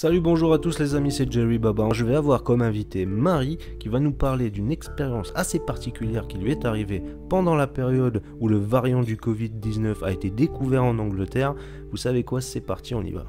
Salut, bonjour à tous les amis, c'est Jerry Baba. Je vais avoir comme invité Marie qui va nous parler d'une expérience assez particulière qui lui est arrivée pendant la période où le variant du Covid-19 a été découvert en Angleterre. Vous savez quoi, c'est parti, on y va.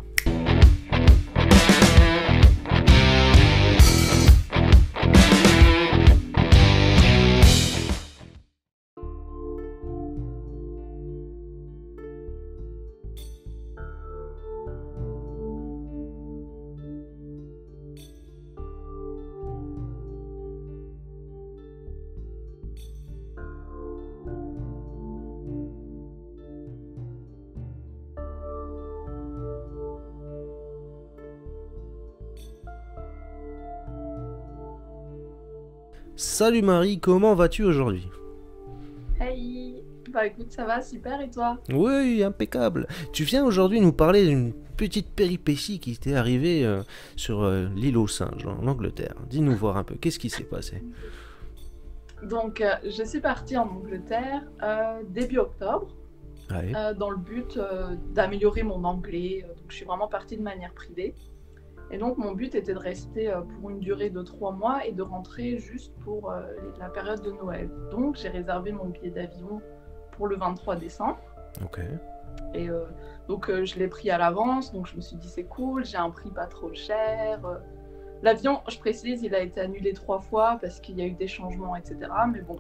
Salut Marie, comment vas-tu aujourd'hui? Hey, bah écoute, ça va super et toi? Oui, impeccable. Tu viens aujourd'hui nous parler d'une petite péripétie qui t'est arrivée sur l'île aux singes en Angleterre. Dis-nous voir un peu, qu'est-ce qui s'est passé? Donc, je suis partie en Angleterre début octobre, ouais. Dans le but d'améliorer mon anglais. Donc, je suis vraiment partie de manière privée. Et donc, mon but était de rester pour une durée de 3 mois et de rentrer juste pour la période de Noël. Donc, j'ai réservé mon billet d'avion pour le 23 décembre. Ok. Et donc, je l'ai pris à l'avance. Donc, je me suis dit, c'est cool, j'ai un prix pas trop cher. L'avion, je précise, il a été annulé 3 fois parce qu'il y a eu des changements, etc. Mais bon,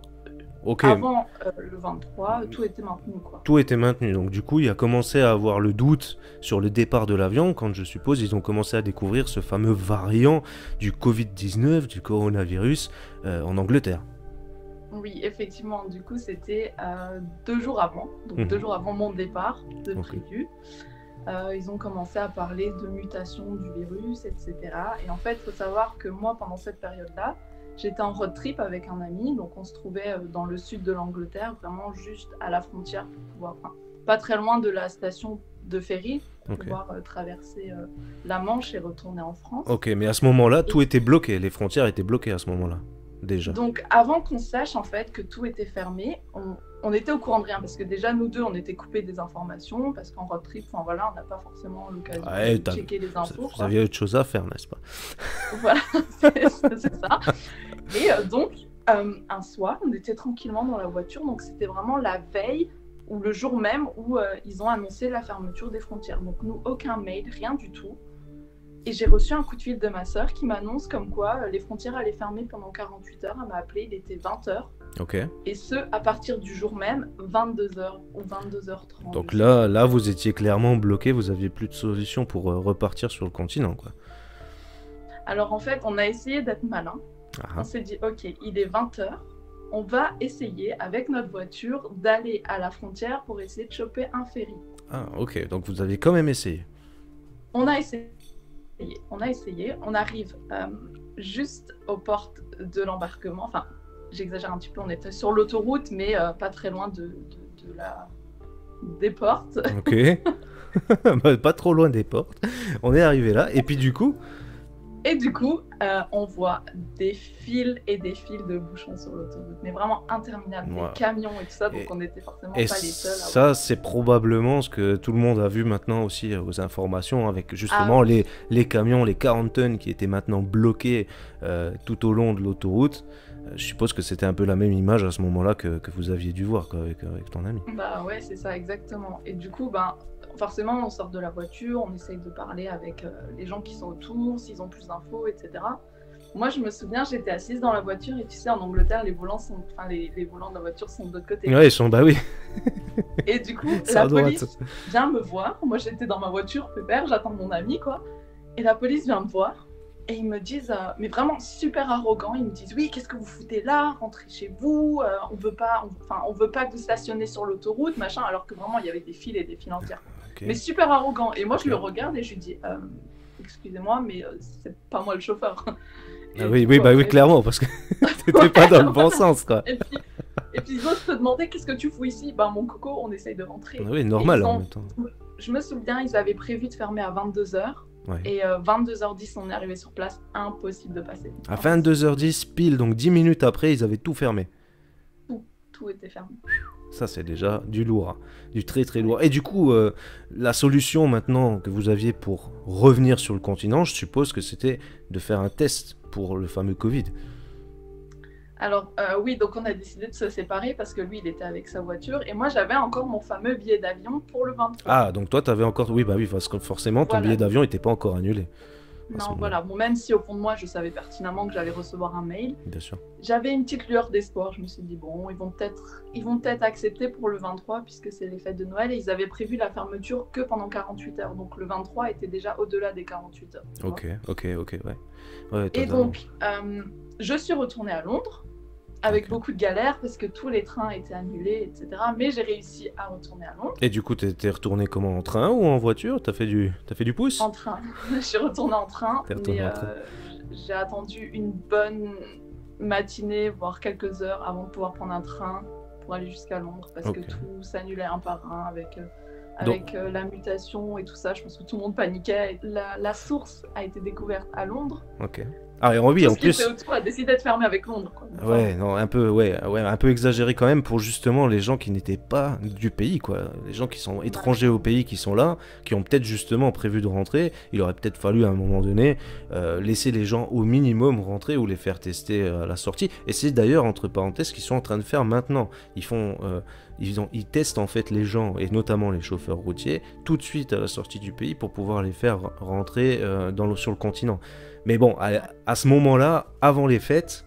okay. Avant le 23, tout était maintenu, quoi. Tout était maintenu, donc du coup, il a commencé à avoir le doute sur le départ de l'avion quand, je suppose, ils ont commencé à découvrir ce fameux variant du Covid-19, du coronavirus, en Angleterre. Oui, effectivement, du coup, c'était 2 jours avant, donc 2 jours avant mon départ de prévu. Ils ont commencé à parler de mutation du virus, etc. Et en fait, il faut savoir que moi, pendant cette période-là, j'étais en road trip avec un ami, donc on se trouvait dans le sud de l'Angleterre, vraiment juste à la frontière, pour pouvoir, enfin, pas très loin de la station de ferry, pour okay. pouvoir traverser la Manche et retourner en France. Ok, mais à ce moment-là, tout était bloqué, les frontières étaient bloquées à ce moment-là, déjà. Donc avant qu'on sache en fait que tout était fermé, on était au courant de rien, parce que déjà nous deux, on était coupés des informations, parce qu'en road trip, enfin voilà, on n'a pas forcément l'occasion de checker les infos. Vous aviez autre chose à faire, n'est-ce pas? Voilà, c'est ça. Et donc, un soir, on était tranquillement dans la voiture, donc c'était vraiment la veille ou le jour même où ils ont annoncé la fermeture des frontières. Donc nous, aucun mail, rien du tout. Et j'ai reçu un coup de fil de ma sœur qui m'annonce comme quoi les frontières allaient fermer pendant 48 heures. Elle m'a appelé, il était 20 h. Okay. Et ce, à partir du jour même, 22 h ou 22 h 30. Donc là, vous étiez clairement bloqué, vous n'aviez plus de solution pour repartir sur le continent, quoi. Alors en fait, on a essayé d'être malin. On s'est dit, ok, il est 20 h, on va essayer avec notre voiture d'aller à la frontière pour essayer de choper un ferry. Ah, ok, donc vous avez quand même essayé. On a essayé, on arrive juste aux portes de l'embarquement, enfin, j'exagère un petit peu, on était sur l'autoroute, mais pas très loin des portes. Ok, pas trop loin des portes, on est arrivé là, et puis du coup... Et du coup, on voit des fils et des fils de bouchons sur l'autoroute, mais vraiment interminables, ouais. Des camions et tout ça, donc on n'était forcément pas les seuls. Ça, c'est probablement ce que tout le monde a vu maintenant aussi aux informations, avec justement les camions, les 40 tonnes qui étaient maintenant bloqués tout au long de l'autoroute. Je suppose que c'était un peu la même image à ce moment-là que vous aviez dû voir quoi, avec ton ami. Bah ouais, c'est ça, exactement. Et du coup, ben... Forcément, on sort de la voiture, on essaye de parler avec les gens qui sont autour, s'ils ont plus d'infos, etc. Moi, je me souviens, j'étais assise dans la voiture et tu sais, en Angleterre, les volants, les volants de la voiture sont de l'autre côté. Oui, ils sont, bah oui. Et du coup, la police vient me voir. Moi, j'étais dans ma voiture, pépère, j'attends mon ami, quoi. Et la police vient me voir et ils me disent, mais vraiment super arrogant, ils me disent, oui, qu'est-ce que vous foutez là? Rentrez chez vous, on veut pas que vous stationniez sur l'autoroute, machin, alors que vraiment, il y avait des fils et des fils entières. Okay. Mais super arrogant. Et moi, je le regarde et je lui dis, excusez-moi, mais c'est pas moi le chauffeur. Ah oui, oui, bah oui, clairement, parce que t'étais pas dans le bon sens, quoi. Et puis ils se demandaient, qu'est-ce que tu fous ici? Ben, mon coco, on essaye de rentrer. Ah oui, normal, en même temps. Je me souviens, ils avaient prévu de fermer à 22 h. Ouais. Et 22 h 10, on est arrivé sur place, impossible de passer. À 22 h 10 pile, donc 10 minutes après, ils avaient tout fermé. tout était fermé. Ça, c'est déjà du lourd, du très très lourd. Et du coup, la solution maintenant que vous aviez pour revenir sur le continent, je suppose que c'était de faire un test pour le fameux Covid. Alors oui, donc on a décidé de se séparer parce que lui, il était avec sa voiture et moi, j'avais encore mon fameux billet d'avion pour le 23. Ah, donc toi, tu avais encore... Oui, bah oui, parce que forcément, ton billet d'avion n'était pas encore annulé. Non, voilà. Bon, même si au fond de moi, je savais pertinemment que j'allais recevoir un mail. Bien sûr. J'avais une petite lueur d'espoir. Je me suis dit, bon, ils vont peut-être accepter pour le 23 puisque c'est les fêtes de Noël et ils avaient prévu la fermeture que pendant 48 heures. Donc, le 23 était déjà au-delà des 48 heures. Ok, ok, ok, ouais. Et donc, je suis retournée à Londres avec beaucoup de galères parce que tous les trains étaient annulés, etc. Mais j'ai réussi à retourner à Londres. Et du coup, tu étais retournée comment? En train ou en voiture? Tu as fait du pouce? En train. Je suis retournée en train. J'ai attendu une bonne matinée, voire quelques heures avant de pouvoir prendre un train pour aller jusqu'à Londres parce que tout s'annulait un par un avec... Avec la mutation et tout ça, je pense que tout le monde paniquait. La source a été découverte à Londres. Ok. Ah, et oui, en plus. Tout ce qui était autour a décidé de fermer avec Londres. Quoi. Ouais, non, un peu exagéré quand même pour justement les gens qui n'étaient pas du pays, quoi. Les gens qui sont étrangers au pays, qui sont là, qui ont peut-être justement prévu de rentrer. Il aurait peut-être fallu à un moment donné laisser les gens au minimum rentrer ou les faire tester à la sortie. Et c'est d'ailleurs, entre parenthèses, ce qu'ils sont en train de faire maintenant. Ils font. Ils testent en fait les gens, et notamment les chauffeurs routiers, tout de suite à la sortie du pays pour pouvoir les faire rentrer sur le continent. Mais bon, à ce moment-là, avant les fêtes,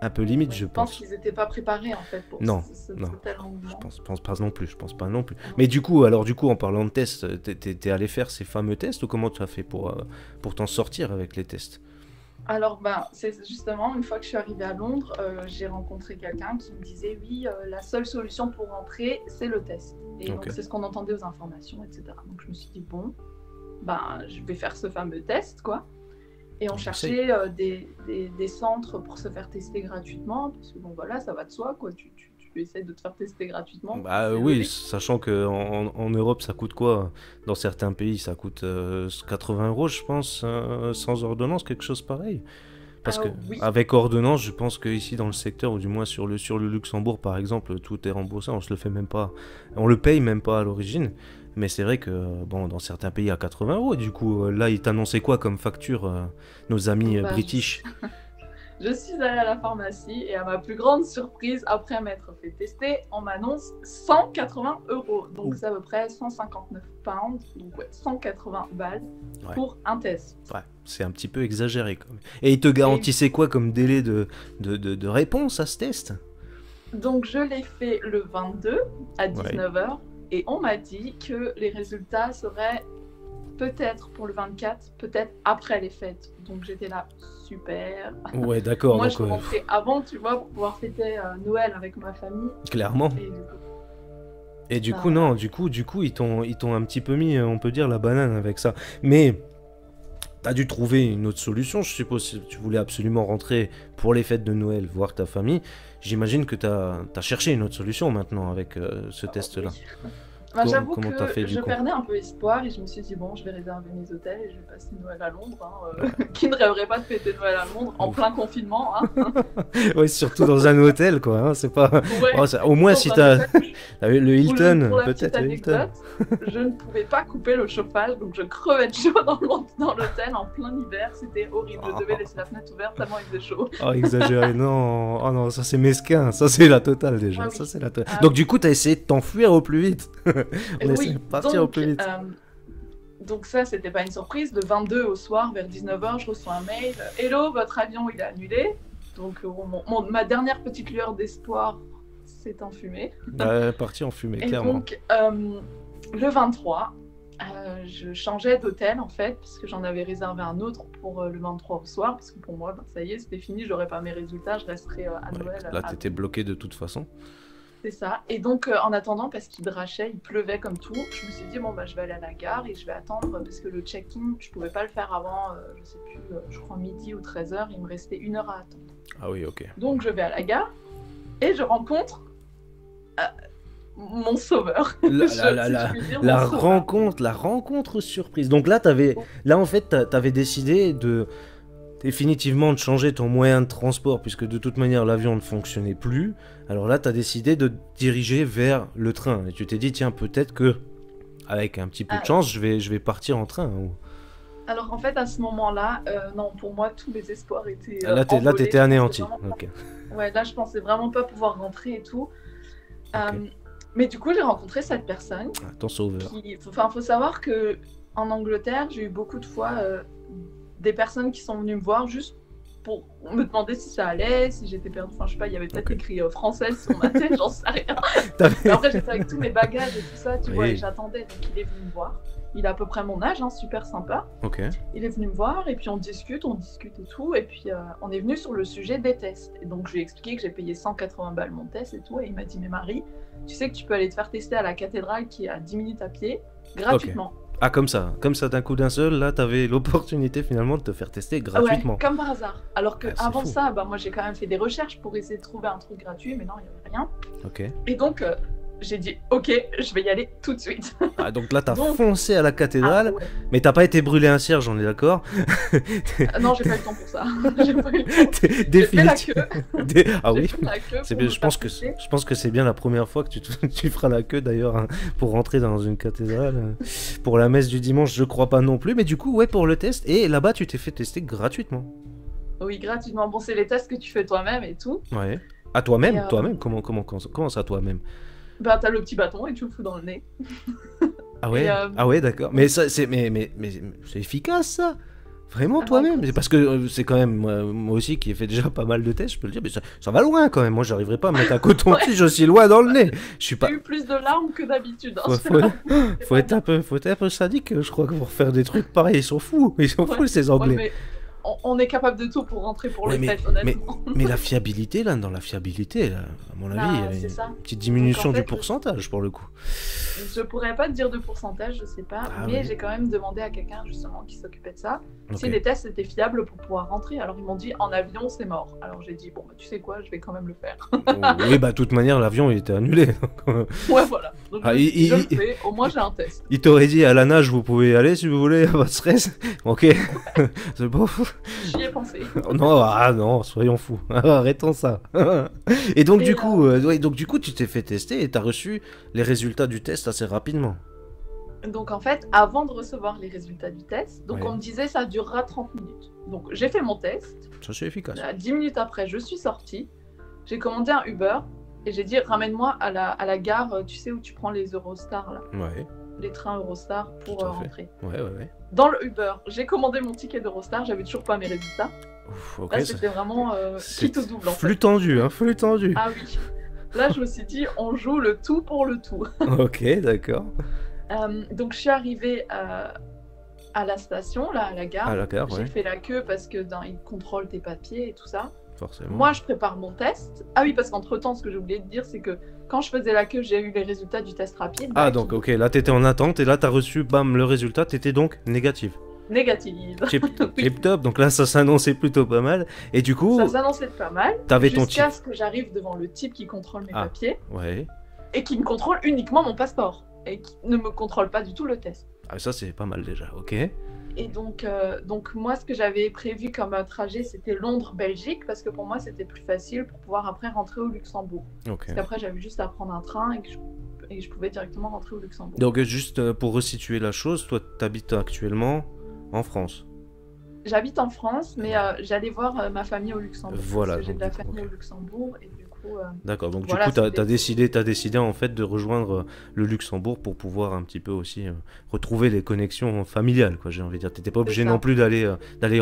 un peu limite, je pense. Je pense qu'ils n'étaient pas préparés en fait pour Je pense pas non plus. Mais du coup, en parlant de tests, t'es allé faire ces fameux tests ou comment tu as fait pour t'en sortir avec les tests? Alors, c'est justement, une fois que je suis arrivée à Londres, j'ai rencontré quelqu'un qui me disait « Oui, la seule solution pour rentrer, c'est le test. » Et donc, c'est ce qu'on entendait aux informations, etc. Donc, je me suis dit « Bon, je vais faire ce fameux test, quoi. » Et on cherchait des centres pour se faire tester gratuitement, parce que, bon, voilà, ça va de soi, quoi. Tu essaies de te faire tester gratuitement. Bah oui, sachant qu'en Europe, ça coûte quoi? Dans certains pays, ça coûte 80 €, je pense, sans ordonnance, quelque chose pareil. Parce qu'avec ordonnance, je pense qu'ici, dans le secteur, ou du moins sur le Luxembourg, par exemple, tout est remboursé, on se le fait même pas, on le paye même pas à l'origine. Mais c'est vrai que, bon, dans certains pays, à 80 €, du coup, là, ils t'annonçaient quoi comme facture, nos amis british? Je suis allée à la pharmacie et à ma plus grande surprise, après m'être fait tester, on m'annonce 180 €. Donc c'est à peu près 159 pounds, donc 180 balles pour un test. Ouais, c'est un petit peu exagéré quand même. Et ils te garantissaient quoi comme délai de réponse à ce test? Donc je l'ai fait le 22 à 19 h et on m'a dit que les résultats seraient... peut-être pour le 24, peut-être après les fêtes. Donc j'étais là, super. Ouais, d'accord. Moi, donc, je rentrais avant, tu vois, pour pouvoir fêter Noël avec ma famille. Clairement. Et du coup, non, du coup, ils t'ont un petit peu mis, on peut dire, la banane avec ça. Mais t'as dû trouver une autre solution, je suppose. Si tu voulais absolument rentrer pour les fêtes de Noël, voir ta famille, j'imagine que t'as cherché une autre solution maintenant avec ce test-là. Oui. J'avoue que je perdais un peu espoir et je me suis dit, bon, je vais réserver mes hôtels et je vais passer Noël à Londres. Hein, qui ne rêverait pas de fêter Noël à Londres en plein confinement, hein. Oui, surtout dans un hôtel, quoi. Hein, c'est pas... au moins, si t'as le Hilton, peut-être. Je ne pouvais pas couper le chauffage, donc je crevais de chaud dans l'hôtel en plein hiver. C'était horrible. Je devais laisser la fenêtre ouverte tellement il faisait chaud. Oh, exagéré, non. Oh non, ça c'est mesquin. Ça c'est la totale déjà. Ah, oui. Ça, c'est la totale. Donc, du coup, t'as essayé de t'enfuir au plus vite. Donc ça, c'était pas une surprise. Le 22 au soir, vers 19 h, je reçois un mail. « Hello, votre avion, il est annulé. » Donc ma dernière petite lueur d'espoir s'est enfumée. Elle est partie en fumée, clairement. Et donc, le 23, je changeais d'hôtel, en fait, parce que j'en avais réservé un autre pour le 23 au soir, parce que pour moi, ça y est, c'était fini, j'aurais pas mes résultats, je resterai à Noël. Là, t'étais bloqué de toute façon. C'est ça. Et donc, en attendant, parce qu'il drachait, il pleuvait comme tout, je me suis dit, bon, je vais aller à la gare et je vais attendre parce que le check-in, je pouvais pas le faire avant, je sais plus, je crois midi ou 13 h, il me restait 1 heure à attendre. Ah oui, ok. Donc, je vais à la gare et je rencontre mon sauveur. La rencontre surprise. Donc là, en fait, t'avais décidé de... définitivement de changer ton moyen de transport, puisque de toute manière l'avion ne fonctionnait plus, alors là tu as décidé de te diriger vers le train. Et tu t'es dit, tiens, peut-être que, avec un petit peu de chance, je vais partir en train. Ou... Alors en fait, à ce moment-là, non, pour moi, tous mes espoirs étaient là, tu étais anéanti. Okay. Ouais, là, je pensais vraiment pas pouvoir rentrer et tout. Okay. Mais du coup, j'ai rencontré cette personne. Ah, ton sauveur. Enfin, faut savoir que en Angleterre, j'ai eu beaucoup de fois des personnes qui sont venues me voir juste pour me demander si ça allait, si j'étais perdue. Enfin, je sais pas, il y avait peut-être écrit française sur ma tête, j'en sais rien. Après, j'étais avec tous mes bagages et tout ça, tu vois, et j'attendais. Donc, il est venu me voir. Il a à peu près mon âge, hein, super sympa. Okay. Il est venu me voir et puis on discute et tout. Et puis on est venu sur le sujet des tests. Et donc je lui ai expliqué que j'ai payé 180 balles mon test et tout. Et il m'a dit, mais Marie, tu sais que tu peux aller te faire tester à la cathédrale qui est à 10 minutes à pied, gratuitement. Okay. Ah, comme ça d'un coup d'un seul, là, tu avais l'opportunité finalement de te faire tester gratuitement. Ouais, comme par hasard. Alors qu'avant ça, bah, moi j'ai quand même fait des recherches pour essayer de trouver un truc gratuit, mais non, il n'y avait rien. Okay. Et donc... j'ai dit, ok, je vais y aller tout de suite. Ah, donc là, t'as foncé à la cathédrale, mais t'as pas été brûlé un cierge, on est d'accord? Non, j'ai pas eu le temps pour ça. J'ai pas eu le temps. Définitivement. Ah oui, je pense que c'est bien la première fois que tu feras la queue, d'ailleurs, hein, pour rentrer dans une cathédrale. Pour la messe du dimanche, je crois pas non plus. Mais du coup, ouais, pour le test. Et là-bas, tu t'es fait tester gratuitement. Oui, gratuitement. Bon, c'est les tests que tu fais toi-même et tout. Ouais. À toi-même? Toi-même? Comment ça, toi-même? Bah, t'as le petit bâton et tu le fous dans le nez. Ah ouais, ah ouais, d'accord. Mais c'est efficace, ça. Vraiment, toi-même. Parce que c'est quand même, moi aussi qui ai fait déjà pas mal de tests, je peux le dire, mais ça va loin quand même. Moi, j'arriverai pas à mettre un coton-tige aussi loin dans le nez. J'ai eu plus de larmes que d'habitude. Hein, faut être un peu sadique, je crois, pour faire des trucs pareils. Ils sont fous, ces Anglais. Mais... on est capable de tout pour rentrer pour le test, honnêtement. Mais la fiabilité, là, à mon avis, il y a une petite diminution du pourcentage, pour le coup. Je pourrais pas te dire de pourcentage, je sais pas, mais j'ai quand même demandé à quelqu'un, justement, qui s'occupait de ça, si les tests étaient fiables pour pouvoir rentrer. Alors, ils m'ont dit, en avion, c'est mort. Alors, j'ai dit, bon, bah, tu sais quoi, je vais quand même le faire. Oui, bah, de toute manière, l'avion, il était annulé. Donc... ouais, voilà. Donc, je le fais, au moins, j'ai un test. Il t'aurait dit, à la nage, vous pouvez y aller, si vous voulez, à votre stress. Ok, c'est bon. J'y ai pensé. Non, ah non, soyons fous. Arrêtons ça. Et donc, du coup, tu t'es fait tester et tu as reçu les résultats du test assez rapidement. Donc, en fait, avant de recevoir les résultats du test, donc on me disait ça durera 30 minutes. Donc, j'ai fait mon test. Ça, c'est efficace. 10 minutes après, je suis sortie. J'ai commandé un Uber et j'ai dit, ramène-moi à la gare, tu sais, où tu prends les Eurostar, là. Ouais. Les trains Eurostar pour rentrer. Ouais. Dans le Uber, j'ai commandé mon ticket d'Eurostar, j'avais toujours pas mes résultats. Ouf, okay, là, c'était vraiment quitte au double. Flux tendu, hein, flux tendu. Ah oui. Là, je me suis dit, on joue le tout pour le tout. Ok, d'accord. Donc, je suis arrivée à la station, là, à la gare. À la gare, j'ai fait la queue parce que ils contrôlent tes papiers et tout ça. Forcément. Moi, je prépare mon test. Ah oui, parce qu'entre-temps, ce que j'ai oublié de dire, c'est que quand je faisais la queue, j'ai eu les résultats du test rapide. Ah donc, ok, là, t'étais en attente et là, t'as reçu, bam, le résultat, t'étais donc négative. Négative. Tip-top, donc là, ça s'annonçait plutôt pas mal. Et du coup... ça s'annonçait pas mal, jusqu'à ce que j'arrive devant le type qui contrôle mes papiers. Ouais. Et qui me contrôle uniquement mon passeport. Et qui ne me contrôle pas du tout le test. Ah, ça, c'est pas mal déjà, ok. Et donc moi, ce que j'avais prévu comme trajet, c'était Londres-Belgique, parce que pour moi, c'était plus facile pour pouvoir après rentrer au Luxembourg. Okay. Parce qu'après, j'avais juste à prendre un train et je pouvais directement rentrer au Luxembourg. Donc, juste pour resituer la chose, toi, tu habites actuellement en France? J'habite en France, mais j'allais voir ma famille au Luxembourg. Voilà. J'ai de la famille au Luxembourg et du coup... d'accord, donc voilà, du coup, t'as décidé en fait de rejoindre le Luxembourg pour pouvoir un petit peu aussi retrouver les connexions familiales, quoi, j'ai envie de dire. T'étais pas obligé non plus d'aller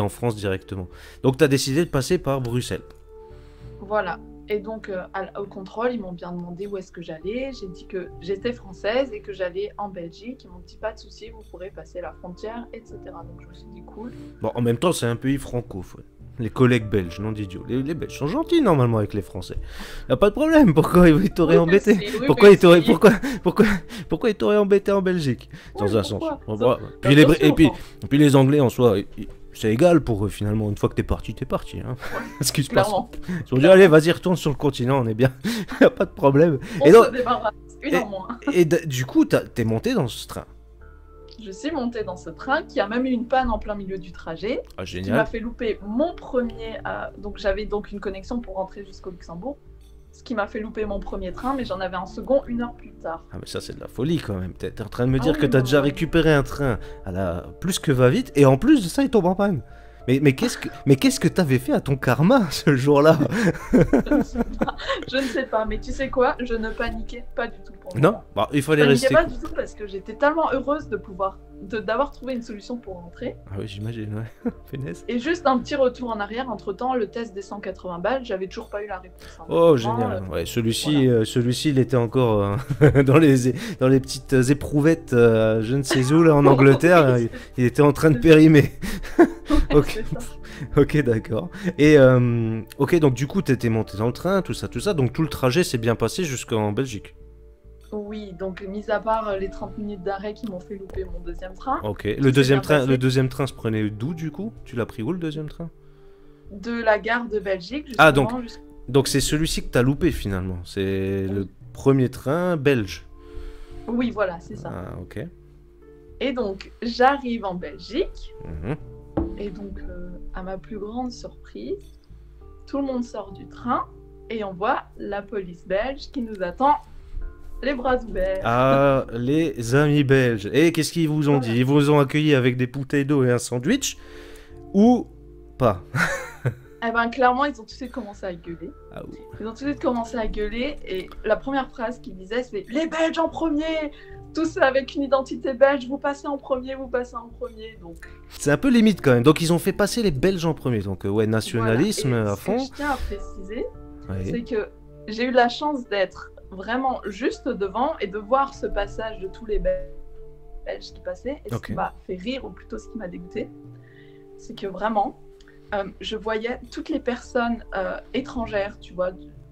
en France directement. Donc t'as décidé de passer par Bruxelles. Voilà. Et donc au contrôle, ils m'ont bien demandé où est-ce que j'allais. J'ai dit que j'étais française et que j'allais en Belgique. Ils m'ont dit pas de souci, vous pourrez passer la frontière, etc. Donc je me suis dit cool. Bon, en même temps, c'est un pays francophone. Les collègues belges, non d'idiots. Les Belges sont gentils normalement avec les Français. Y a pas de problème. Pourquoi ils t'auraient embêté? Pourquoi ils t'auraient embêté en Belgique? Dans un sens. Et puis les Anglais en soi. C'est égal pour eux, finalement. Une fois que t'es parti, hein. Ce qui se passe. Ils ont dit, allez, vas-y, retourne sur le continent, on est bien. Y a pas de problème. On se débarrasse, une en moins. Et du coup, t'es monté dans ce train. je suis montée dans ce train qui a même eu une panne en plein milieu du trajet. Ah, génial. Qui m'a fait louper mon premier... Donc j'avais donc une connexion pour rentrer jusqu'au Luxembourg. Ce qui m'a fait louper mon premier train, mais j'en avais un second 1 heure plus tard. Ah mais ça c'est de la folie quand même. T'es en train de me dire que t'as déjà récupéré un train à la plus que va vite, et en plus de ça il tombe en panne. Mais qu'est-ce que t'avais fait à ton karma ce jour-là? Je ne sais pas, mais tu sais quoi, je ne paniquais pas du tout pour moi. Non, bah, il fallait rester. Je ne paniquais pas du tout parce que j'étais tellement heureuse de pouvoir, d'avoir trouvé une solution pour rentrer. Ah oui, j'imagine, ouais. Pénesse. Et juste un petit retour en arrière, entre-temps, le test des 180 balles, j'avais toujours pas eu la réponse. Hein. Oh, génial. Ouais, celui-ci, voilà. Celui-ci, il était encore dans les petites éprouvettes, je ne sais où, là, en Angleterre. il était en train de périmer. Ok, okay, d'accord. Et ok, donc du coup, tu étais monté dans le train, tout ça. Donc tout le trajet s'est bien passé jusqu'en Belgique. Oui, donc mis à part les 30 minutes d'arrêt qui m'ont fait louper mon deuxième train. Ok, le deuxième train se prenait d'où du coup? Tu l'as pris où le deuxième train? De la gare de Belgique, justement. Ah, donc c'est celui-ci que tu as loupé finalement. C'est le premier train belge. Oui, voilà, c'est ça. Ah, ok. Et donc, j'arrive en Belgique. Mmh. Et donc, à ma plus grande surprise, tout le monde sort du train et on voit la police belge qui nous attend les bras ouverts. Ah, les amis belges. Et qu'est-ce qu'ils vous ont dit? Ils vous ont accueilli avec des bouteilles d'eau et un sandwich ou pas? Eh ben, clairement, ils ont tout de suite commencé à gueuler. Ah oui. Ils ont tout de suite commencé à gueuler et la première phrase qu'ils disaient, c'est « Les Belges en premier !» Tous avec une identité belge, vous passez en premier, vous passez en premier, donc... C'est un peu limite quand même, donc ils ont fait passer les Belges en premier, donc ouais, nationalisme voilà. À fond. Ce que je tiens à préciser, oui, c'est que j'ai eu la chance d'être vraiment juste devant et de voir ce passage de tous les Belges qui passaient, et okay, ce qui m'a fait rire, ou plutôt ce qui m'a dégoûté, c'est que vraiment, je voyais toutes les personnes étrangères, tu vois,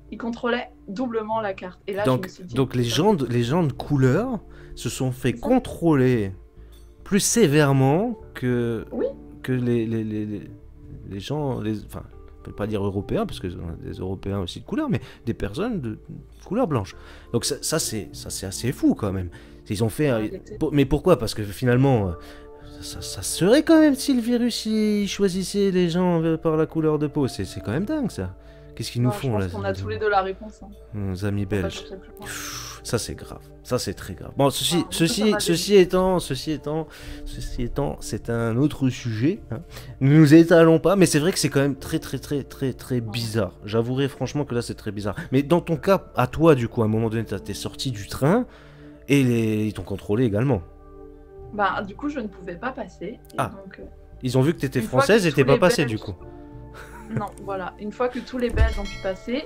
ils contrôlaient doublement la carte. Et là, donc, je me suis dit, donc les gens de couleur se sont fait contrôler plus sévèrement que, oui, que les gens... enfin, on ne peut pas dire européens, parce que des Européens aussi de couleur, mais des personnes de couleur blanche. Donc ça c'est assez fou quand même. Ils ont fait... Ouais, mais pourquoi? Parce que finalement... Ça serait quand même si le virus il choisissait les gens par la couleur de peau. C'est quand même dingue ça. Qu'est-ce qu'ils nous font là? On a tous les deux la réponse. Hein. Nos amis belges. Ça c'est grave. Ça c'est très grave. Bon, ceci étant, c'est un autre sujet. Hein. Nous nous étalons pas, mais c'est vrai que c'est quand même très bizarre. J'avouerai franchement que là c'est très bizarre. Mais dans ton cas, à toi du coup, à un moment donné, t'es sorti du train et ils t'ont contrôlé également. Bah, du coup, je ne pouvais pas passer. Et ah, donc, ils ont vu que tu étais française et t'es pas passée, du coup. Non, voilà. Une fois que tous les Belges ont pu passer,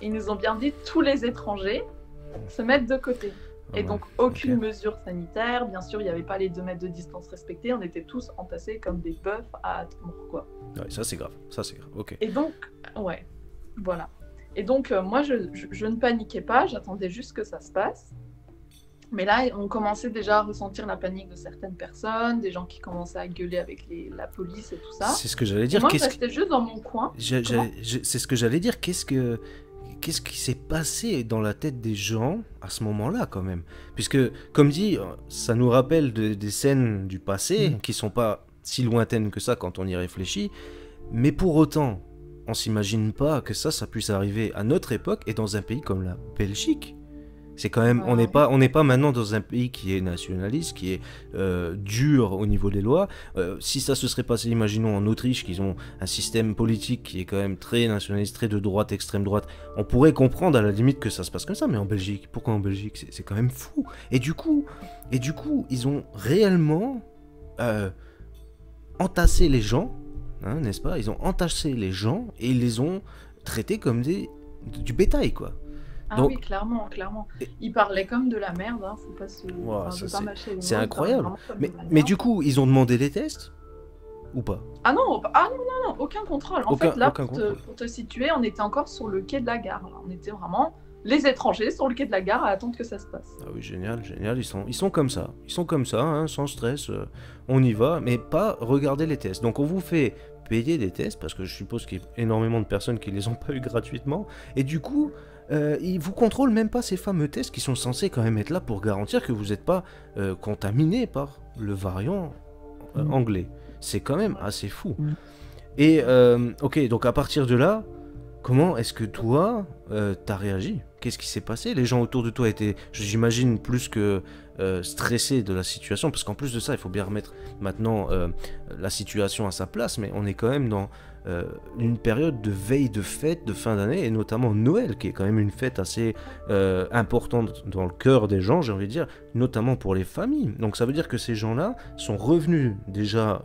ils nous ont bien dit tous les étrangers se mettent de côté. Ah, et ouais, donc, aucune okay mesure sanitaire. Bien sûr, il n'y avait pas les 2 mètres de distance respectés. On était tous entassés comme des bœufs à attendre, quoi. Ouais, ça, c'est grave. Ça, c'est grave. Ok. Et donc, ouais, voilà. Et donc, moi, je ne paniquais pas. J'attendais juste que ça se passe. Mais là, on commençait déjà à ressentir la panique de certaines personnes, des gens qui commençaient à gueuler avec la police et tout ça. C'est ce que j'allais dire. Moi, j'étais juste dans mon coin. C'est ce que j'allais dire. Qu'est-ce qui s'est passé dans la tête des gens à ce moment-là, quand même? Puisque, comme dit, ça nous rappelle des scènes du passé qui sont pas si lointaines que ça quand on y réfléchit. Mais pour autant, on s'imagine pas que ça puisse arriver à notre époque et dans un pays comme la Belgique. C'est quand même, on n'est pas maintenant dans un pays qui est nationaliste, qui est dur au niveau des lois. Si ça se serait passé, imaginons, en Autriche, qu'ils ont un système politique qui est quand même très nationaliste, très de droite, extrême droite, on pourrait comprendre à la limite que ça se passe comme ça. Mais en Belgique, pourquoi en Belgique? C'est quand même fou. Et du coup, ils ont réellement entassé les gens, hein, n'est-ce pas? Ils ont entassé les gens et ils les ont traités comme du bétail, quoi. Ah donc... oui, clairement, clairement. Ils parlaient comme de la merde, hein. Faut pas se... Wow, enfin, pas mâcher les mots. C'est incroyable. Mais du coup, ils ont demandé les tests ou pas? Ah non, aucun contrôle. En fait, là, pour te situer, on était encore sur le quai de la gare. Là. On était vraiment les étrangers sur le quai de la gare à attendre que ça se passe. Ah oui, génial, génial. Ils sont comme ça. Ils sont comme ça, hein, sans stress. On y va, mais pas regarder les tests. Donc, on vous fait payer des tests parce que je suppose qu'il y a énormément de personnes qui les ont pas eu gratuitement. Et du coup... Ils vous contrôlent même pas ces fameux tests qui sont censés quand même être là pour garantir que vous n'êtes pas contaminé par le variant anglais. C'est quand même assez fou. Et ok, donc à partir de là, comment est-ce que toi, t'as réagi? Qu'est-ce qui s'est passé? Les gens autour de toi étaient, j'imagine, plus que stressés de la situation, parce qu'en plus de ça, il faut bien remettre maintenant la situation à sa place, mais on est quand même dans une période de veille de fête, de fin d'année, et notamment Noël, qui est quand même une fête assez importante dans le cœur des gens, j'ai envie de dire, notamment pour les familles. Donc ça veut dire que ces gens-là sont revenus déjà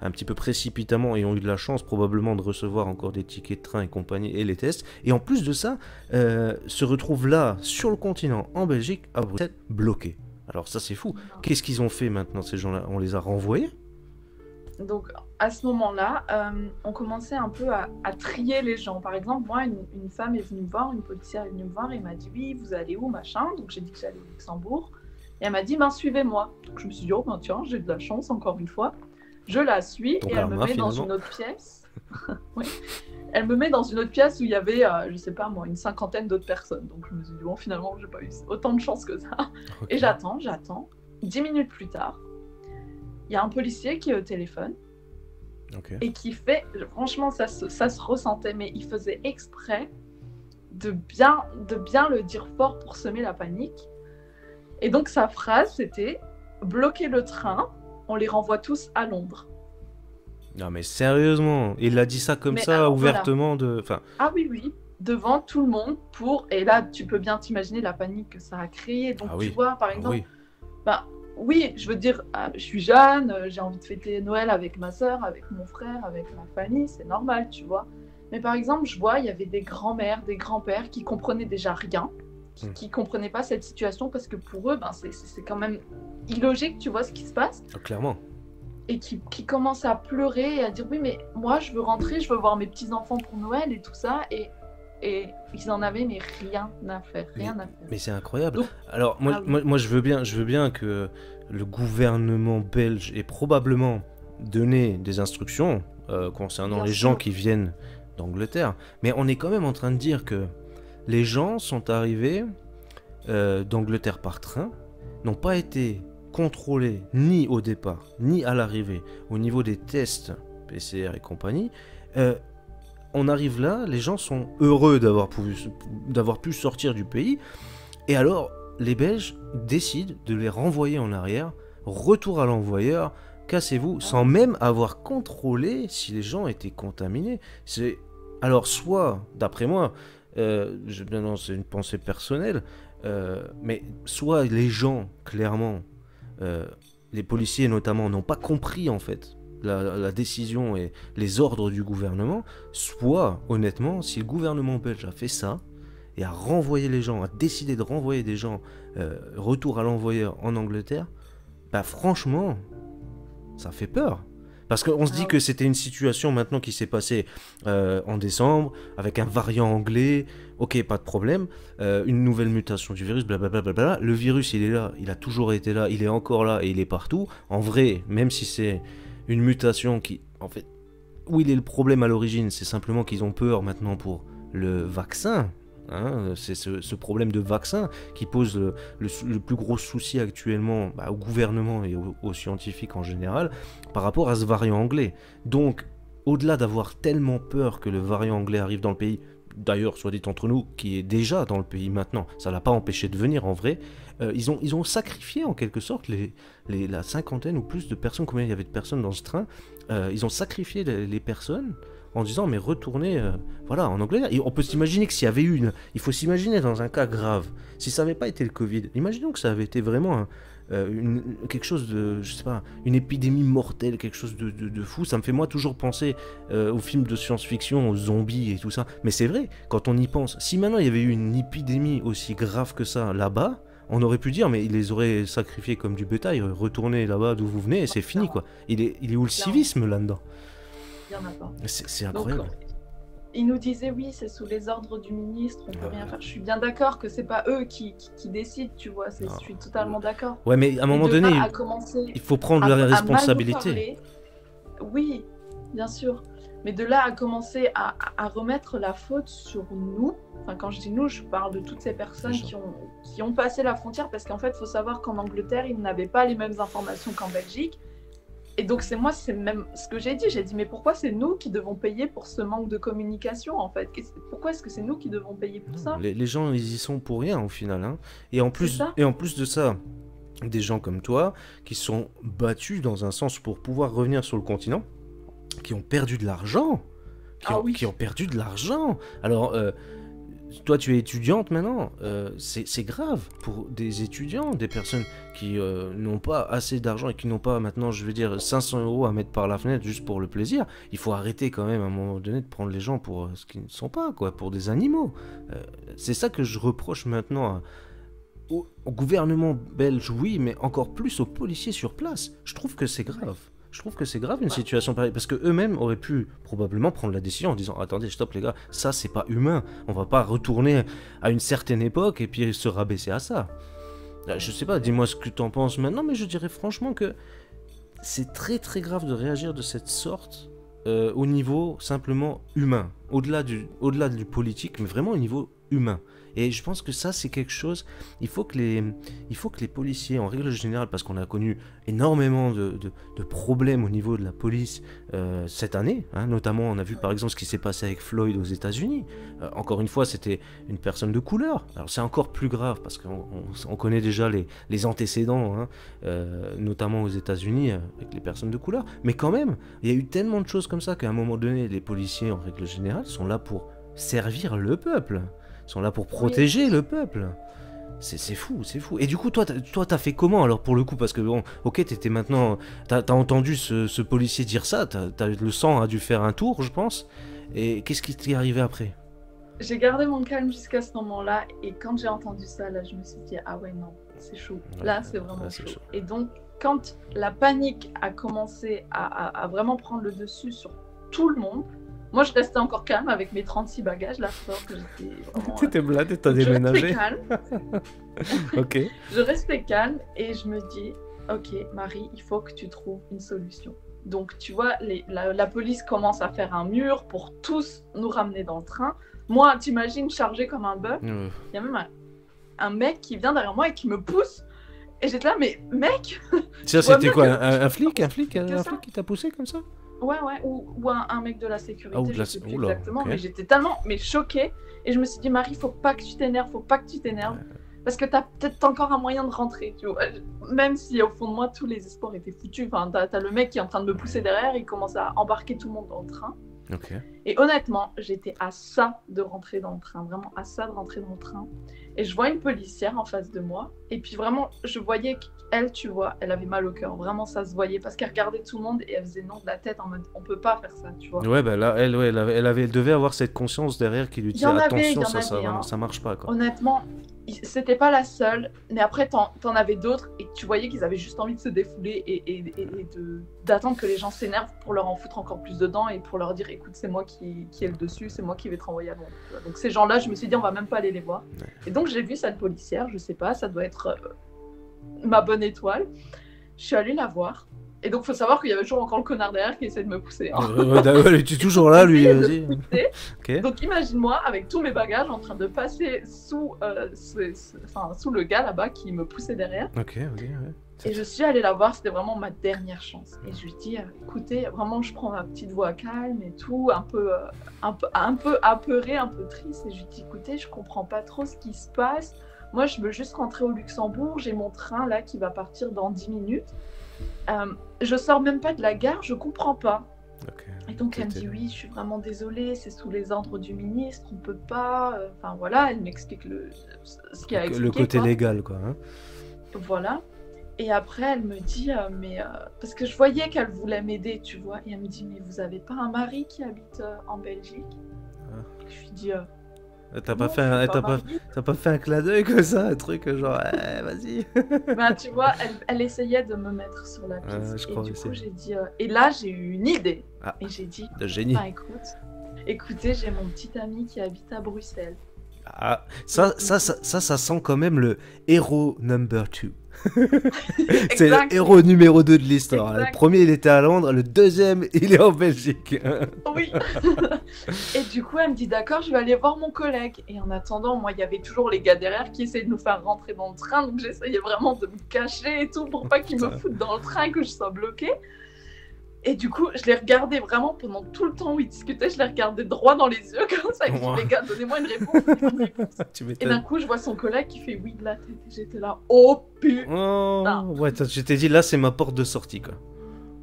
un petit peu précipitamment et ont eu de la chance probablement de recevoir encore des tickets de train et compagnie et les tests, et en plus de ça, se retrouvent là, sur le continent, en Belgique, à Bruxelles, bloqués. Alors ça c'est fou. Qu'est-ce qu'ils ont fait maintenant ces gens-là? On les a renvoyés? Donc à ce moment-là, on commençait un peu à trier les gens. Par exemple, moi, une femme est venue me voir, une policière est venue me voir et m'a dit « Oui, vous allez où, machin ?» Donc j'ai dit que j'allais au Luxembourg. Et elle m'a dit « Ben, suivez-moi » Donc je me suis dit « Oh, ben tiens, j'ai de la chance, encore une fois. » Je la suis et elle me met dans une autre pièce. Oui. Elle me met dans une autre pièce où il y avait, je sais pas moi, une cinquantaine d'autres personnes. Donc je me suis dit « Bon, finalement, j'ai pas eu autant de chance que ça. » Okay. Et j'attends. 10 minutes plus tard, il y a un policier qui est au téléphone. Okay. Et qui fait, franchement, ça se ressentait, mais il faisait exprès de bien le dire fort pour semer la panique. Et donc sa phrase, c'était « Bloquer le train, on les renvoie tous à Londres ». Non mais sérieusement, il a dit ça comme ça, ouvertement, voilà. Ah oui, devant tout le monde pour... Et là, tu peux bien t'imaginer la panique que ça a créée. Donc tu vois, par exemple... Oui, je veux dire, je suis jeune, j'ai envie de fêter Noël avec ma soeur, avec mon frère, avec ma famille, c'est normal, tu vois. Mais par exemple, je vois, il y avait des grands-mères, des grands-pères qui comprenaient déjà rien, qui comprenaient pas cette situation parce que pour eux, ben, c'est quand même illogique, tu vois, ce qui se passe. Clairement. Et qui commencent à pleurer et à dire, oui, mais moi, je veux rentrer, je veux voir mes petits-enfants pour Noël et tout ça. Et ils en avaient mais rien à faire, Mais c'est incroyable. Donc, alors moi, moi je veux bien que le gouvernement belge ait probablement donné des instructions concernant les gens qui viennent d'Angleterre, mais on est quand même en train de dire que les gens sont arrivés d'Angleterre par train, n'ont pas été contrôlés ni au départ, ni à l'arrivée, au niveau des tests PCR et compagnie. On arrive là, les gens sont heureux d'avoir pu sortir du pays. Et alors, les Belges décident de les renvoyer en arrière. Retour à l'envoyeur, cassez-vous, sans même avoir contrôlé si les gens étaient contaminés. Alors soit, d'après moi, c'est une pensée personnelle, mais soit les gens, clairement, les policiers notamment, n'ont pas compris en fait la décision et les ordres du gouvernement, soit, honnêtement, si le gouvernement belge a fait ça, et a renvoyé les gens, a décidé de renvoyer des gens retour à l'envoyeur en Angleterre, bah franchement, ça fait peur. Parce qu'on se dit que c'était une situation maintenant qui s'est passée en décembre, avec un variant anglais, ok, pas de problème, une nouvelle mutation du virus, blablabla. Le virus, il est là, il a toujours été là, il est encore là et il est partout. En vrai, même si c'est une mutation qui, en fait, où il est le problème à l'origine, c'est simplement qu'ils ont peur maintenant pour le vaccin. Hein, c'est ce problème de vaccin qui pose le plus gros souci actuellement au gouvernement et aux scientifiques en général par rapport à ce variant anglais. Donc, au-delà d'avoir tellement peur que le variant anglais arrive dans le pays, d'ailleurs, soit dit entre nous, qui est déjà dans le pays maintenant, ça ne l'a pas empêché de venir en vrai, ils ont sacrifié en quelque sorte la cinquantaine ou plus de personnes, combien il y avait de personnes dans ce train, ils ont sacrifié les personnes en disant mais retournez voilà, en Angleterre. Et on peut s'imaginer que s'il y avait eu il faut s'imaginer dans un cas grave, si ça n'avait pas été le Covid, imaginons que ça avait été vraiment quelque chose de, je sais pas, une épidémie mortelle, quelque chose de fou. Ça me fait moi toujours penser aux films de science-fiction, aux zombies et tout ça. Mais c'est vrai, quand on y pense, si maintenant il y avait eu une épidémie aussi grave que ça là-bas, on aurait pu dire, mais ils les auraient sacrifiés comme du bétail, retournez là-bas d'où vous venez et c'est fini quoi. Il est où le civisme là-dedans? Il y en a pas. C'est incroyable. Donc, ils nous disaient, oui, c'est sous les ordres du ministre, on peut rien faire. Je suis bien d'accord que c'est pas eux qui décident, tu vois, je suis totalement d'accord. Ouais, mais à un moment donné, il faut prendre la responsabilité. Oui, bien sûr. Mais de là à commencer à remettre la faute sur nous, Enfin, quand je dis nous, je parle de toutes ces personnes qui ont passé la frontière, parce qu'en fait, il faut savoir qu'en Angleterre, ils n'avaient pas les mêmes informations qu'en Belgique. Et donc, c'est même ce que j'ai dit. J'ai dit, mais pourquoi c'est nous qui devons payer pour ce manque de communication, en fait? Pourquoi est-ce que c'est nous qui devons payer pour ça? Les gens, ils y sont pour rien, au final. Hein. Et en plus de ça, des gens comme toi, qui sont battus, dans un sens, pour pouvoir revenir sur le continent, qui ont perdu de l'argent. Alors... Toi, tu es étudiante maintenant, c'est grave pour des étudiants, des personnes qui n'ont pas assez d'argent et qui n'ont pas maintenant, je veux dire, 500 € à mettre par la fenêtre juste pour le plaisir. Il faut arrêter quand même à un moment donné de prendre les gens pour ce qu'ils ne sont pas, quoi, pour des animaux. C'est ça que je reproche maintenant au gouvernement belge, oui, mais encore plus aux policiers sur place. Je trouve que c'est grave. Je trouve que c'est grave une situation pareille, parce que eux-mêmes auraient pu probablement prendre la décision en disant « Attendez, stop les gars, ça c'est pas humain, on va pas retourner à une certaine époque et puis se rabaisser à ça. » Je sais pas, dis-moi ce que t'en penses maintenant, mais je dirais franchement que c'est très très grave de réagir de cette sorte au niveau simplement humain, au-delà du politique, mais vraiment au niveau humain. Et je pense que ça, c'est quelque chose... Il faut que les policiers, en règle générale, parce qu'on a connu énormément de problèmes au niveau de la police cette année, hein, notamment, on a vu par exemple ce qui s'est passé avec Floyd aux États-Unis. Encore une fois, c'était une personne de couleur. Alors c'est encore plus grave, parce qu'on connaît déjà les antécédents, hein, notamment aux États-Unis, avec les personnes de couleur. Mais quand même, il y a eu tellement de choses comme ça qu'à un moment donné, les policiers, en règle générale, sont là pour servir le peuple. Sont là pour protéger le peuple. C'est fou, c'est fou. Et du coup, toi, t'as fait comment alors pour le coup? Parce que bon, ok, t'étais maintenant... T'as entendu ce policier dire ça, le sang a dû faire un tour, je pense. Et qu'est-ce qui t'est arrivé après? J'ai gardé mon calme jusqu'à ce moment-là, et quand j'ai entendu ça, là, je me suis dit, ah ouais, non, c'est chaud. Ouais, là, c'est vraiment chaud. Et donc, quand la panique a commencé à vraiment prendre le dessus sur tout le monde, moi, je restais encore calme avec mes 36 bagages, là, parce que j'étais vraiment... T'étais blindée, t'as déménagé. Je restais calme. Ok. Je restais calme et je me dis, ok, Marie, il faut que tu trouves une solution. Donc, tu vois, la police commence à faire un mur pour tous nous ramener dans le train. Moi, t'imagines, chargée comme un bœuf, il y a même un mec qui vient derrière moi et qui me pousse. Et j'étais là, mais mec... Ça, c'était quoi, un flic qui t'a poussé comme ça? Ouais, ou un mec de la sécurité, je sais plus exactement, okay. Mais j'étais tellement choquée, et je me suis dit, Marie, faut pas que tu t'énerves, parce que t'as peut-être encore un moyen de rentrer, tu vois, même si au fond de moi, tous les espoirs étaient foutus, enfin, t'as le mec qui est en train de me pousser derrière, il commence à embarquer tout le monde dans le train, okay. Et honnêtement, j'étais à ça de rentrer dans le train, et je vois une policière en face de moi, et puis vraiment, je voyais que... Elle, tu vois, elle avait mal au cœur, vraiment ça se voyait, parce qu'elle regardait tout le monde et elle faisait non de la tête en mode on peut pas faire ça, tu vois. Ouais, bah là, elle devait avoir cette conscience derrière qui lui disait attention, ça marche pas, quoi. Honnêtement, c'était pas la seule, mais après t'en avais d'autres et tu voyais qu'ils avaient juste envie de se défouler et d'attendre que les gens s'énervent pour leur en foutre encore plus dedans et pour leur dire écoute, c'est moi qui ai le dessus, c'est moi qui vais te renvoyer à Londres. Donc ces gens-là, je me suis dit on va même pas aller les voir. Ouais. Et donc j'ai vu cette policière, je sais pas, ça doit être... ma bonne étoile, je suis allée la voir. Et donc, il faut savoir qu'il y avait toujours encore le connard derrière qui essayait de me pousser. Hein. Il était toujours là, lui. Okay. Donc, imagine-moi, avec tous mes bagages, en train de passer sous le gars là-bas qui me poussait derrière. Et je suis allée la voir, c'était vraiment ma dernière chance. Et je lui dis, écoutez, vraiment, je prends ma petite voix calme et tout, un peu apeurée, un peu triste. Et je lui dis, écoutez, je comprends pas trop ce qui se passe. Moi, je veux juste rentrer au Luxembourg, j'ai mon train là qui va partir dans 10 minutes. Je sors même pas de la gare, je comprends pas. Okay. Et donc, elle me dit, oui, je suis vraiment désolée, c'est sous les ordres du ministre, on peut pas... Enfin, voilà, elle m'explique ce qu'il y a à expliquer. Le côté légal, quoi. Hein. Voilà. Et après, elle me dit, parce que je voyais qu'elle voulait m'aider, tu vois. Et elle me dit, mais vous avez pas un mari qui habite en Belgique? Et je lui dis... T'as pas fait un clin d'œil comme ça, un truc genre vas-y. Ben tu vois, elle essayait de me mettre sur la piste et du coup j'ai dit et là j'ai eu une idée et j'ai dit de génie. Bah, écoutez, j'ai mon petit ami qui habite à Bruxelles. Ah, ça sent quand même le héros number 2. C'est le héros numéro 2 de l'histoire. Le premier, il était à Londres. Le deuxième, il est en Belgique. Oui. Et du coup, elle me dit, d'accord, je vais aller voir mon collègue. Et en attendant, moi, il y avait toujours les gars derrière qui essayaient de nous faire rentrer dans le train. Donc, j'essayais vraiment de me cacher et tout pour pas qu'ils me foutent dans le train et que je sois bloquée. Et du coup, je les regardais vraiment pendant tout le temps où ils discutaient, je les regardais droit dans les yeux comme ça, et je dis, les gars, donnez-moi une réponse, Et d'un coup, je vois son collègue qui fait oui de la tête, j'étais là, oh putain. Ouais, je t'ai dit, là, c'est ma porte de sortie, quoi.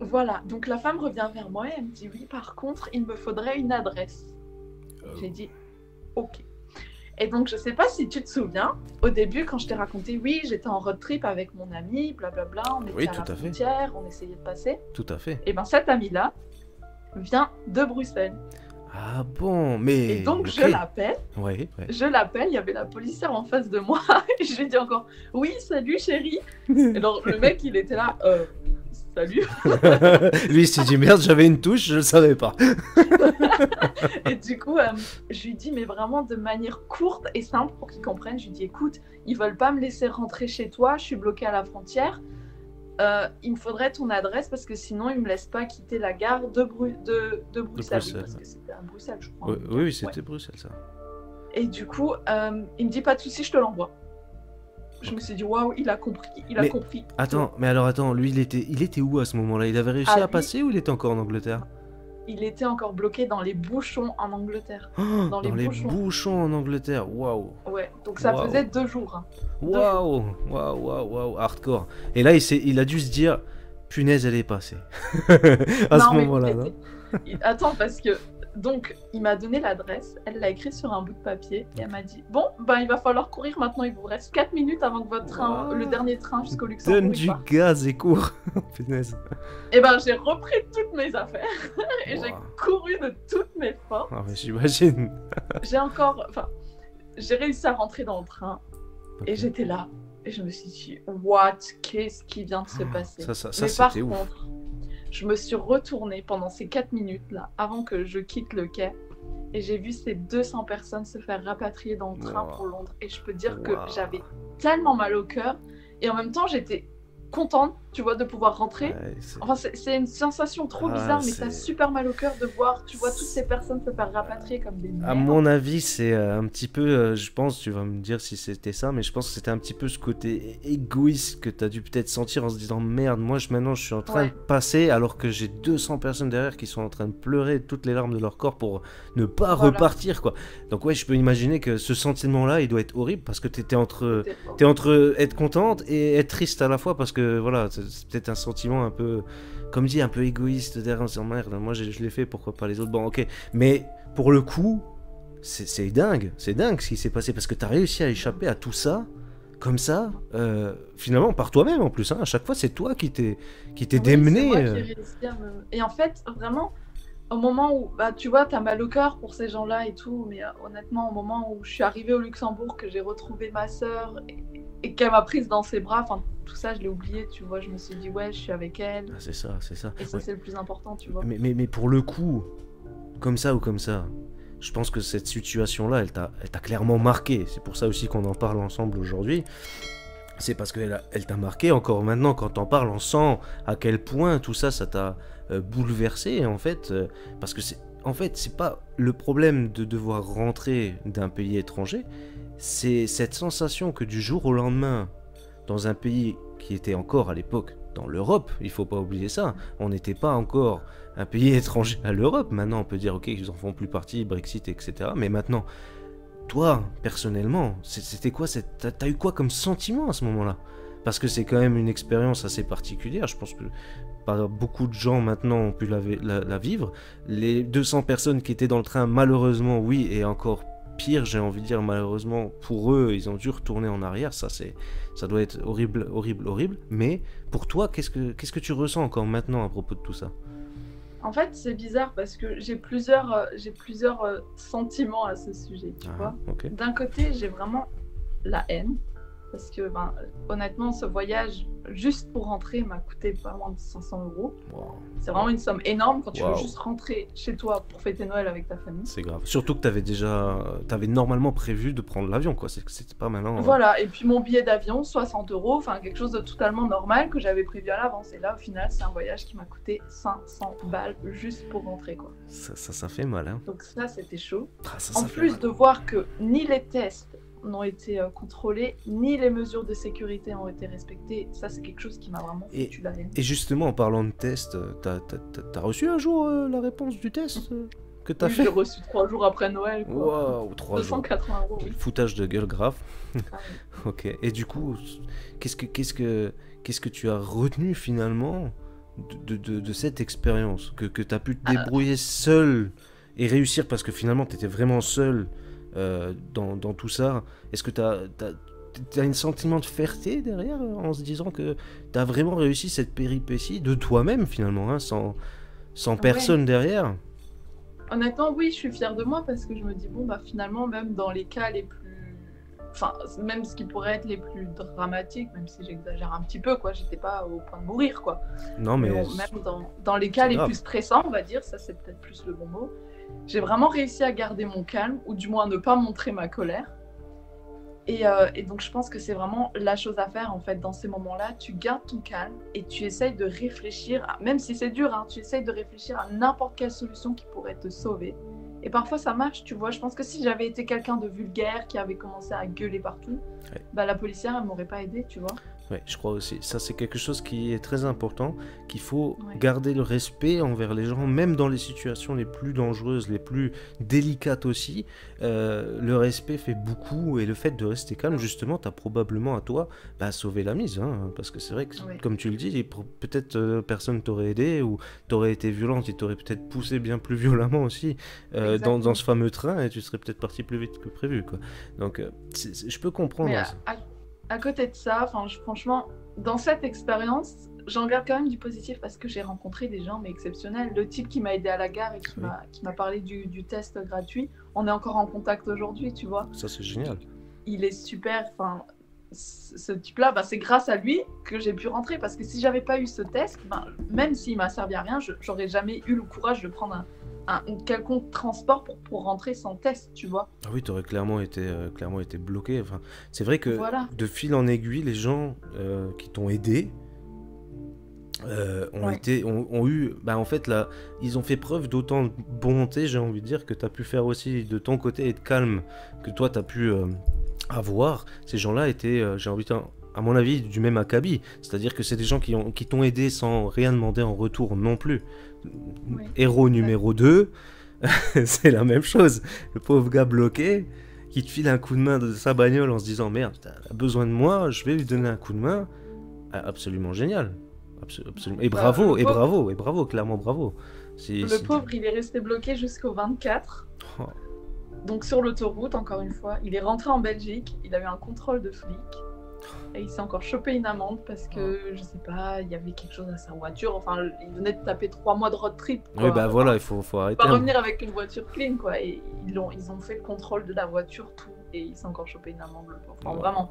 Voilà, donc la femme revient vers moi et elle me dit, oui, par contre, il me faudrait une adresse. J'ai dit, ok. Et donc, je sais pas si tu te souviens, au début, quand je t'ai raconté, oui, j'étais en road trip avec mon ami, blablabla, on était à la frontière, on essayait de passer. Tout à fait. Et bien, cet ami-là vient de Bruxelles. Ah bon, mais... Et donc, je l'appelle, je l'appelle, il y avait la policière en face de moi, et je lui dis encore, oui, salut chérie. Et alors, le mec, il était là, salut. Lui, il s'est dit, merde, j'avais une touche, je le savais pas. Et du coup, je lui dis, mais vraiment de manière courte et simple pour qu'ils comprennent. Je lui dis, écoute, ils veulent pas me laisser rentrer chez toi, je suis bloquée à la frontière. Il me faudrait ton adresse parce que sinon, ils me laissent pas quitter la gare de Bruxelles. Parce que c'était à Bruxelles, je crois. Oui, c'était Bruxelles, ça. Et du coup, il me dit, pas de souci, je te l'envoie. Je me suis dit, waouh, il a compris, il a compris. Attends, mais alors attends, lui, il était où à ce moment-là? Il avait réussi à passer ou il était encore en Angleterre? Il était encore bloqué dans les bouchons en Angleterre. Oh, dans les bouchons en Angleterre, waouh. Ouais, donc ça faisait 2 jours. Waouh, waouh, waouh, waouh, hardcore. Et là, il a dû se dire, punaise, elle est passée. À ce moment-là, non? Attends, parce que... Donc, il m'a donné l'adresse, elle l'a écrit sur un bout de papier, et elle m'a dit, bon, ben il va falloir courir maintenant, il vous reste 4 minutes avant que votre train, le dernier train jusqu'au Luxembourg. Donne du gaz et cours, punaise. Et ben, j'ai repris toutes mes affaires, et j'ai couru de toutes mes forces. Ah, mais j'imagine. J'ai encore, enfin, j'ai réussi à rentrer dans le train, et j'étais là, et je me suis dit, what, qu'est-ce qui vient de se passer? Ça, c'était ouf. Je me suis retournée pendant ces 4 minutes-là, avant que je quitte le quai, et j'ai vu ces 200 personnes se faire rapatrier dans le train pour Londres. Et je peux dire que j'avais tellement mal au cœur, et en même temps, j'étais contente, tu vois, de pouvoir rentrer. Ouais, enfin, c'est une sensation trop bizarre, mais ça a super mal au cœur de voir, tu vois, toutes ces personnes se faire rapatrier comme des... À mon avis, c'est un petit peu, je pense, tu vas me dire si c'était ça, mais je pense que c'était un petit peu ce côté égoïste que tu as dû peut-être sentir en se disant, merde, moi, maintenant, je suis en train de passer, alors que j'ai 200 personnes derrière qui sont en train de pleurer toutes les larmes de leur corps pour ne pas repartir, quoi. Donc, ouais, je peux imaginer que ce sentiment-là, il doit être horrible, parce que tu étais entre... T'es entre être contente et être triste à la fois, parce que, voilà, c'est peut-être un sentiment un peu, comme dit, un peu égoïste derrière, en disant merde, moi je l'ai fait, pourquoi pas les autres? Bon, ok, mais pour le coup, c'est dingue ce qui s'est passé, parce que t'as réussi à échapper à tout ça, comme ça, finalement par toi-même en plus, hein. À chaque fois c'est toi qui t'es démené. Moi, et en fait, vraiment, au moment où, bah, tu vois, t'as mal au cœur pour ces gens-là et tout, mais honnêtement, au moment où je suis arrivée au Luxembourg, que j'ai retrouvé ma sœur, et qu'elle m'a prise dans ses bras, enfin tout ça je l'ai oublié, tu vois, je me suis dit ouais, je suis avec elle. Ah, c'est ça, c'est ça. Et ça c'est le plus important, tu vois. Mais pour le coup, comme ça ou comme ça, je pense que cette situation-là, elle t'a clairement marqué. C'est pour ça aussi qu'on en parle ensemble aujourd'hui. C'est parce qu'elle t'a marqué encore maintenant quand t'en parles, on sent à quel point tout ça, ça t'a bouleversé en fait, parce que c'est... En fait, c'est pas le problème de devoir rentrer d'un pays étranger, c'est cette sensation que du jour au lendemain, dans un pays qui était encore à l'époque dans l'Europe, il faut pas oublier ça, on n'était pas encore un pays étranger à l'Europe. Maintenant, on peut dire ok, ils en font plus partie, Brexit, etc. Mais maintenant, toi, personnellement, c'était quoi? T'as eu quoi comme sentiment à ce moment-là? Parce que c'est quand même une expérience assez particulière, je pense que beaucoup de gens maintenant ont pu la vivre. Les 200 personnes qui étaient dans le train, malheureusement, oui, et encore pire, j'ai envie de dire malheureusement, pour eux, ils ont dû retourner en arrière, ça doit être horrible, horrible, horrible. Mais pour toi, qu'est-ce que tu ressens encore maintenant à propos de tout ça? En fait, c'est bizarre parce que j'ai plusieurs sentiments à ce sujet, tu vois. D'un côté, j'ai vraiment la haine. parce que ben, honnêtement, ce voyage, juste pour rentrer, m'a coûté pas moins de 500 €. Wow. C'est vraiment une somme énorme quand tu veux juste rentrer chez toi pour fêter Noël avec ta famille. C'est grave. Surtout que t'avais normalement prévu de prendre l'avion, quoi. C'était pas malin. Voilà, et puis mon billet d'avion, 60 €, enfin quelque chose de totalement normal que j'avais prévu à l'avance. Et là, au final, c'est un voyage qui m'a coûté 500 balles juste pour rentrer, quoi. Ça fait mal, hein. Donc ça, c'était chaud. Ah, en plus de voir que ni les tests n'ont été contrôlés, ni les mesures de sécurité n'ont été respectées. Ça, c'est quelque chose qui m'a vraiment foutu la haine. Et justement, en parlant de test, t'as reçu un jour la réponse du test que t'as fait? J'ai reçu 3 jours après Noël, quoi. Wow, 3 280 €. Oui. Foutage de gueule grave. Ah, oui. Ok. Et du coup, qu'est-ce que tu as retenu finalement de cette expérience que t'as pu te débrouiller seul et réussir, parce que finalement, t'étais vraiment seul. Dans tout ça, est-ce que t'as un sentiment de fierté derrière en se disant que t'as vraiment réussi cette péripétie de toi-même finalement, hein, sans personne derrière? Honnêtement, oui, je suis fière de moi parce que je me dis bon bah finalement même dans les cas les plus, enfin même ce qui pourrait être les plus dramatiques, même si j'exagère un petit peu quoi, j'étais pas au point de mourir quoi. Non mais bon, même dans les cas les plus stressants on va dire, ça c'est peut-être plus le bon mot. J'ai vraiment réussi à garder mon calme, ou du moins à ne pas montrer ma colère. Et donc je pense que c'est vraiment la chose à faire en fait dans ces moments-là. Tu gardes ton calme et tu essayes de réfléchir, même si c'est dur, hein, tu essayes de réfléchir à n'importe quelle solution qui pourrait te sauver. Et parfois ça marche, tu vois. Je pense que si j'avais été quelqu'un de vulgaire qui avait commencé à gueuler partout, bah la policière elle m'aurait pas aidé, tu vois. Ouais, je crois aussi. Ça, c'est quelque chose qui est très important, qu'il faut garder le respect envers les gens, même dans les situations les plus dangereuses, les plus délicates aussi. Le respect fait beaucoup et le fait de rester calme, justement, tu as probablement à toi sauvé la mise. Hein, parce que c'est vrai que, comme tu le dis, peut-être personne t'aurait aidé ou t'aurais été violente et t'aurais peut-être poussé bien plus violemment aussi dans ce fameux train et tu serais peut-être parti plus vite que prévu, quoi. Donc, je peux comprendre. Mais, à côté de ça, franchement, dans cette expérience, j'en garde quand même du positif parce que j'ai rencontré des gens mais exceptionnels. Le type qui m'a aidé à la gare et qui m'a parlé du test gratuit, on est encore en contact aujourd'hui, tu vois. Ça, c'est génial. Il est super. Ce type-là, c'est grâce à lui que j'ai pu rentrer parce que si j'avais pas eu ce test, même s'il m'a servi à rien, j'aurais jamais eu le courage de prendre un quelconque transport pour rentrer sans test, tu vois. Ah oui, t'aurais clairement été bloqué. Enfin, c'est vrai que de fil en aiguille, les gens qui t'ont aidé ont eu, en fait là, ils ont fait preuve d'autant de bonté, j'ai envie de dire, que t'as pu faire aussi de ton côté et de calme que toi t'as pu avoir. Ces gens-là étaient, j'ai envie de dire, à mon avis, du même acabit. C'est-à-dire que c'est des gens qui t'ont aidé sans rien demander en retour non plus. Héros numéro 2, c'est la même chose. Le pauvre gars bloqué, qui te file un coup de main de sa bagnole en se disant « Merde, t'as besoin de moi, je vais lui donner un coup de main. » Absolument génial. Absolument. Et bravo, et bravo, clairement bravo. Le pauvre, il est resté bloqué jusqu'au 24. Donc sur l'autoroute, encore une fois, il est rentré en Belgique, il a eu un contrôle de flic. Et il s'est encore chopé une amende parce que, je sais pas, il y avait quelque chose à sa voiture. Enfin, il venait de taper 3 mois de road trip, quoi. Oui, bah voilà, il faut arrêter. Pas revenir avec une voiture clean, quoi. Et ils ont fait le contrôle de la voiture, tout. Et il s'est encore chopé une amende, enfin, vraiment.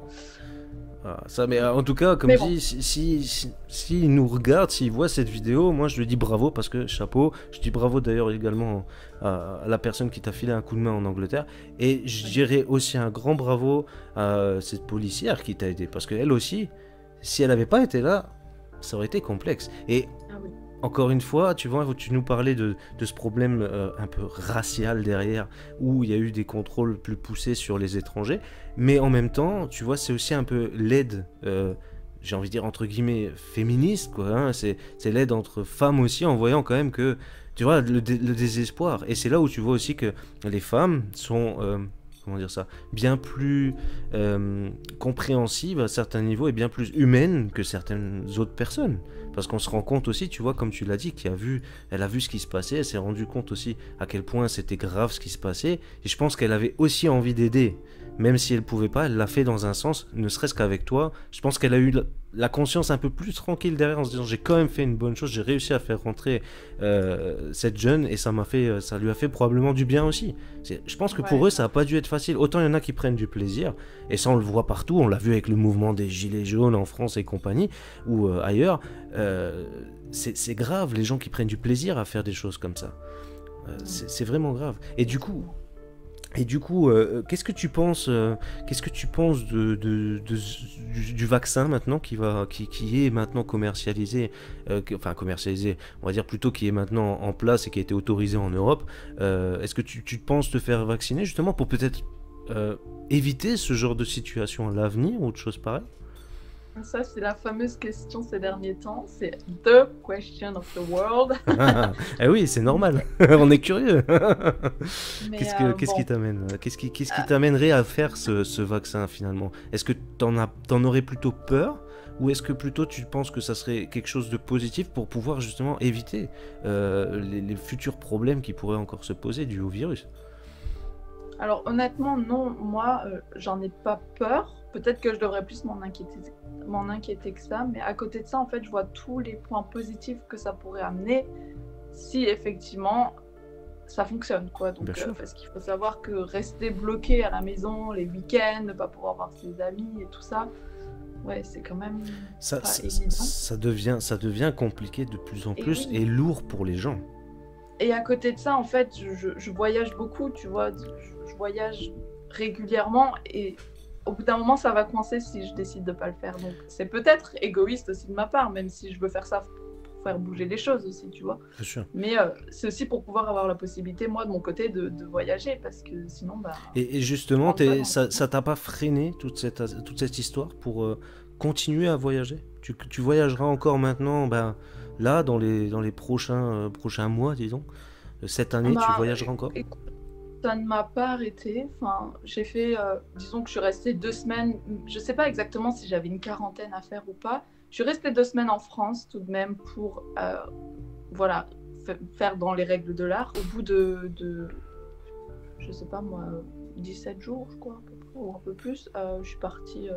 Ah, ça, mais en tout cas, comme je dis, s'il nous regarde, s'il voit cette vidéo, moi je lui dis bravo parce que chapeau. Je dis bravo d'ailleurs également à la personne qui t'a filé un coup de main en Angleterre. Et je dirais aussi un grand bravo à cette policière qui t'a aidé parce qu'elle aussi, si elle n'avait pas été là, ça aurait été complexe. Et encore une fois, tu vois, tu nous parlais de ce problème un peu racial derrière, où il y a eu des contrôles plus poussés sur les étrangers, mais en même temps, tu vois, c'est aussi un peu l'aide, j'ai envie de dire entre guillemets, féministe, quoi, hein, c'est l'aide entre femmes aussi, en voyant quand même que, tu vois, le désespoir, et c'est là où tu vois aussi que les femmes sont... comment dire ça, bien plus compréhensive à certains niveaux et bien plus humaine que certaines autres personnes. Parce qu'on se rend compte aussi, tu vois, comme tu l'as dit, qu'elle a vu ce qui se passait, elle s'est rendue compte aussi à quel point c'était grave ce qui se passait, et je pense qu'elle avait aussi envie d'aider. Même si elle pouvait pas, elle l'a fait dans un sens, ne serait-ce qu'avec toi. Je pense qu'elle a eu la conscience un peu plus tranquille derrière en se disant j'ai quand même fait une bonne chose, j'ai réussi à faire rentrer cette jeune et ça lui a fait probablement du bien aussi. Je pense que pour eux ça a pas dû être facile. Autant il y en a qui prennent du plaisir et ça on le voit partout, on l'a vu avec le mouvement des gilets jaunes en France et compagnie ou ailleurs. C'est grave les gens qui prennent du plaisir à faire des choses comme ça. C'est vraiment grave. Et du coup, qu'est-ce que tu penses du vaccin maintenant qui est maintenant commercialisé, on va dire plutôt qui est maintenant en place et qui a été autorisé en Europe. Est-ce que tu penses te faire vacciner justement pour peut-être éviter ce genre de situation à l'avenir ou autre chose pareille? Ça, c'est la fameuse question ces derniers temps, c'est « the question of the world ». Eh oui, c'est normal, on est curieux. Qu'est-ce qui t'amènerait à faire ce vaccin finalement? Est-ce que t'en aurais plutôt peur ou est-ce que plutôt tu penses que ça serait quelque chose de positif pour pouvoir justement éviter les futurs problèmes qui pourraient encore se poser dus au virus? Alors honnêtement, non, moi, j'en ai pas peur. Peut-être que je devrais plus m'en inquiéter que ça, mais à côté de ça, en fait, je vois tous les points positifs que ça pourrait amener si effectivement ça fonctionne, quoi. Donc, parce qu'il faut savoir que rester bloqué à la maison les week-ends, ne pas pouvoir voir ses amis et tout ça, ouais, c'est quand même ça devient compliqué de plus en plus et lourd pour les gens. Et à côté de ça, en fait, je voyage beaucoup, tu vois, je voyage régulièrement et au bout d'un moment, ça va coincer si je décide de ne pas le faire. Donc, c'est peut-être égoïste aussi de ma part, même si je veux faire ça pour faire bouger les choses aussi, tu vois. Bien sûr. Mais c'est aussi pour pouvoir avoir la possibilité, moi, de mon côté, de voyager, parce que sinon, bah... Et justement, ça t'a pas freiné toute cette histoire pour continuer à voyager? Tu voyageras encore maintenant, bah, là, dans les prochains mois, disons. Cette année, bah, tu voyageras encore? Ça ne m'a pas arrêtée. Enfin, j'ai fait, disons que je suis restée 2 semaines. Je sais pas exactement si j'avais une quarantaine à faire ou pas. Je suis restée 2 semaines en France tout de même pour, voilà, faire dans les règles de l'art. Au bout de je sais pas moi, 17 jours, je crois, ou un peu plus, je suis partie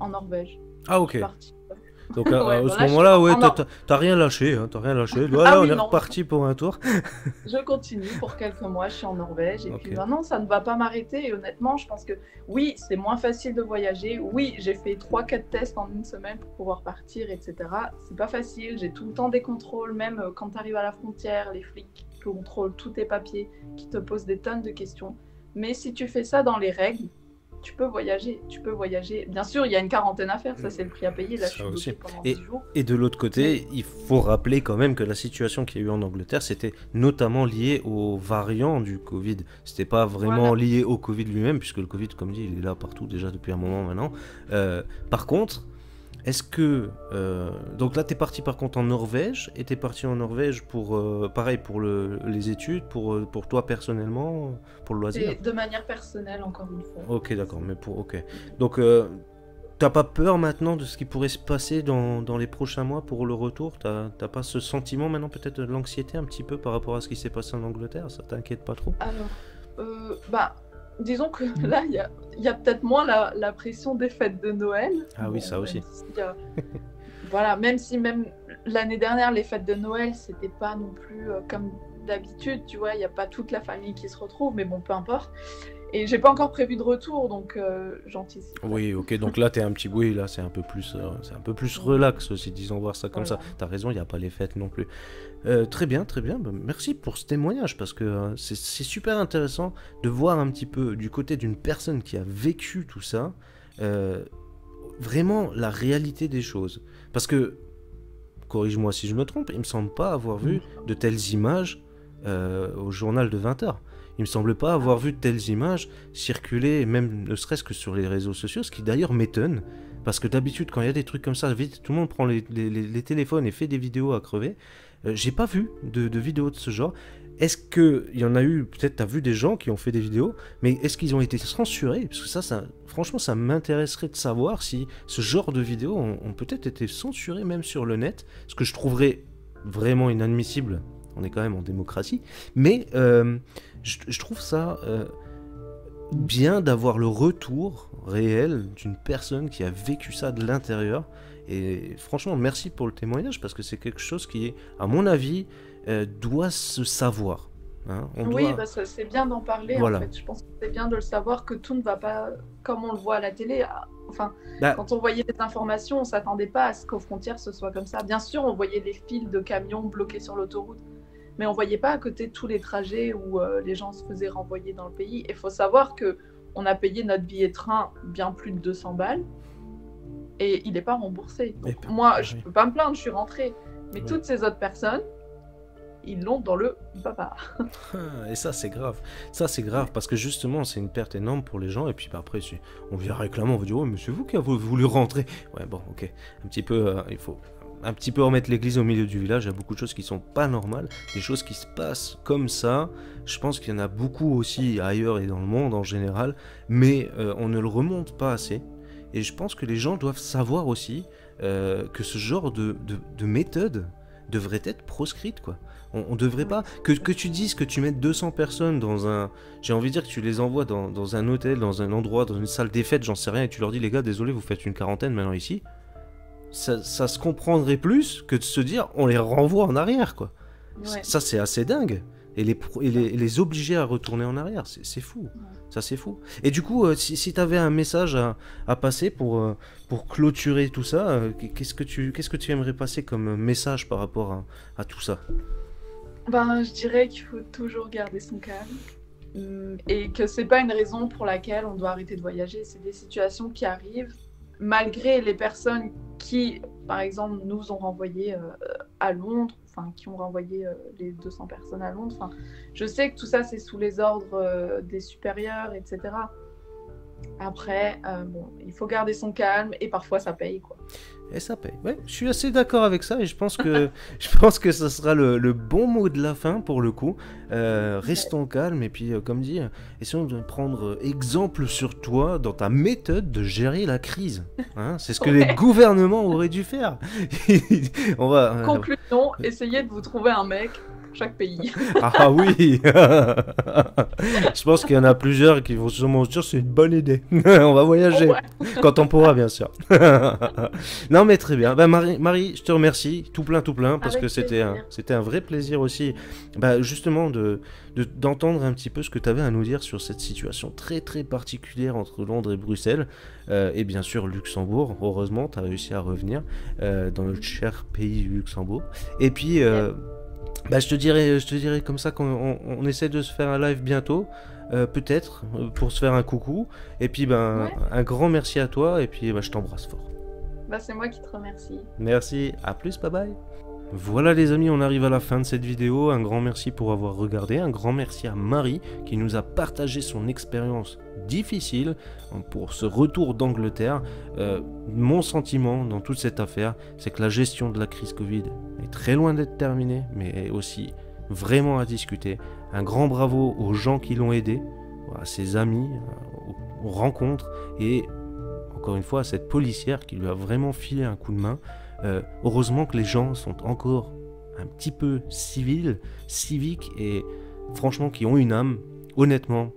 en Norvège. Ah ok. Donc à ouais, ce moment-là, ouais, t'as rien lâché, hein, t'as rien lâché. Voilà, ah oui, on est reparti pour un tour. Je continue pour quelques mois, je suis en Norvège. Et puis maintenant, ça ne va pas m'arrêter. Et honnêtement, je pense que oui, c'est moins facile de voyager. Oui, j'ai fait 3-4 tests en une semaine pour pouvoir partir, etc. C'est pas facile, j'ai tout le temps des contrôles. Même quand t'arrives à la frontière, les flics contrôlent tous tes papiers, qui te posent des tonnes de questions. Mais si tu fais ça dans les règles, tu peux voyager. Bien sûr, il y a une quarantaine à faire, ça c'est le prix à payer, là je suis bloquée pendant 10 jours. Et de l'autre côté, il faut rappeler quand même que la situation qu'il y a eu en Angleterre, c'était notamment lié aux variants du Covid. C'était pas vraiment lié au Covid lui-même, puisque le Covid, comme dit, il est là partout déjà depuis un moment maintenant. Par contre, est-ce que... donc là, t'es parti par contre en Norvège, et t'es parti en Norvège pour, pareil, pour les études, pour toi personnellement, pour le loisir? Et de manière personnelle, encore une fois. Ok, d'accord, mais pour... Ok. Donc, t'as pas peur maintenant de ce qui pourrait se passer dans les prochains mois pour le retour? T'as pas ce sentiment maintenant, peut-être, de l'anxiété un petit peu par rapport à ce qui s'est passé en Angleterre? Ça t'inquiète pas trop? Alors, bah... Disons que là, il y a peut-être moins la pression des fêtes de Noël. Ah oui, ça aussi. Voilà, même si l'année dernière, les fêtes de Noël, c'était pas non plus comme d'habitude, tu vois, il n'y a pas toute la famille qui se retrouve, mais bon, peu importe. Et j'ai pas encore prévu de retour, donc j'anticipe. Oui, ok, donc là, t'es un petit bruit, là, c'est un peu plus relax aussi, disons, voir ça comme ça. T'as raison, il n'y a pas les fêtes non plus. Très bien, très bien. Bah, merci pour ce témoignage, parce que c'est super intéressant de voir un petit peu du côté d'une personne qui a vécu tout ça, vraiment la réalité des choses. Parce que, corrige-moi si je me trompe, il me semble pas avoir vu de telles images au journal de 20h. Il ne me semble pas avoir vu de telles images circuler, même ne serait-ce que sur les réseaux sociaux, ce qui d'ailleurs m'étonne, parce que d'habitude, quand il y a des trucs comme ça, vite, tout le monde prend les téléphones et fait des vidéos à crever. J'ai pas vu de vidéos de ce genre. Est-ce qu'il y en a eu, peut-être tu as vu des gens qui ont fait des vidéos, mais est-ce qu'ils ont été censurés? Parce que ça, franchement, ça m'intéresserait de savoir si ce genre de vidéos ont peut-être été censurées même sur le net, ce que je trouverais vraiment inadmissible, on est quand même en démocratie, mais je trouve ça bien d'avoir le retour réel d'une personne qui a vécu ça de l'intérieur, et franchement, merci pour le témoignage, parce que c'est quelque chose qui est, à mon avis, doit se savoir. Hein, oui, parce que c'est bien d'en parler, voilà. En fait. Je pense que c'est bien de le savoir, que tout ne va pas comme on le voit à la télé. Enfin, quand on voyait les informations, on ne s'attendait pas à ce qu'aux frontières ce soit comme ça. Bien sûr, on voyait les files de camions bloqués sur l'autoroute, mais on ne voyait pas à côté tous les trajets où les gens se faisaient renvoyer dans le pays. Il faut savoir qu'on a payé notre billet de train bien plus de 200 balles et il n'est pas remboursé. Donc, moi, je ne peux pas me plaindre, je suis rentrée. Mais oui. Toutes ces autres personnes, ils l'ont dans le baba. Et ça, c'est grave. Ça, c'est grave parce que justement, c'est une perte énorme pour les gens. Et puis après, on vient réclamer, on va dire « Oh, mais c'est vous qui avez voulu rentrer ?» Ouais, bon, ok. Un petit peu, il faut un petit peu remettre l'église au milieu du village. Il y a beaucoup de choses qui sont pas normales. Des choses qui se passent comme ça. Je pense qu'il y en a beaucoup aussi ailleurs et dans le monde en général. Mais on ne le remonte pas assez. Et je pense que les gens doivent savoir aussi que ce genre de méthode devrait être proscrite, quoi. On devrait pas... Que tu dises que tu mettes 200 personnes dans un... J'ai envie de dire que tu les envoies dans un hôtel, dans un endroit, dans une salle des fêtes, j'en sais rien, et tu leur dis, les gars, désolé, vous faites une quarantaine maintenant ici. Ça se comprendrait plus que de se dire, on les renvoie en arrière, quoi. Ouais. Ça, c'est assez dingue. Et les obliger à retourner en arrière, c'est fou. Ouais. Ça, c'est fou. Et du coup, si tu avais un message à passer pour clôturer tout ça, qu'est-ce que tu aimerais passer comme message par rapport à tout ça? Ben, je dirais qu'il faut toujours garder son calme et que c'est pas une raison pour laquelle on doit arrêter de voyager. C'est des situations qui arrivent malgré les personnes qui, par exemple, nous ont renvoyés à Londres, enfin, qui ont renvoyé les 200 personnes à Londres. Enfin, je sais que tout ça, c'est sous les ordres des supérieurs, etc. Après, bon, il faut garder son calme et parfois ça paye, quoi. Et ça paye. Ouais, je suis assez d'accord avec ça et je pense que ça sera le bon mot de la fin pour le coup. Restons calmes et puis comme dit, essayons de prendre exemple sur toi dans ta méthode de gérer la crise. Hein, c'est ce que les gouvernements auraient dû faire. On va conclusion, essayez de vous trouver un mec. Chaque pays. Ah oui. Je pense qu'il y en a plusieurs qui vont sûrement se dire c'est une bonne idée. On va voyager quand on pourra, bien sûr. Non mais très bien. Bah, Marie, je te remercie tout plein parce que c'était un vrai plaisir aussi. Bah, justement d'entendre un petit peu ce que tu avais à nous dire sur cette situation très très particulière entre Londres et Bruxelles et bien sûr Luxembourg. Heureusement, tu as réussi à revenir dans notre cher pays Luxembourg. Et puis bah, je te dirais comme ça qu'on essaie de se faire un live bientôt, peut-être, pour se faire un coucou. Et puis, ben, un grand merci à toi, et puis ben, je t'embrasse fort. Bah, c'est moi qui te remercie. Merci, à plus, bye bye. Voilà les amis, on arrive à la fin de cette vidéo. Un grand merci pour avoir regardé, un grand merci à Marie qui nous a partagé son expérience difficile pour ce retour d'Angleterre. Mon sentiment dans toute cette affaire, c'est que la gestion de la crise Covid est très loin d'être terminée, mais est aussi vraiment à discuter. Un grand bravo aux gens qui l'ont aidé, à ses amis, aux rencontres et encore une fois à cette policière qui lui a vraiment filé un coup de main. Heureusement que les gens sont encore un petit peu civiques et franchement qui ont une âme. Honnêtement,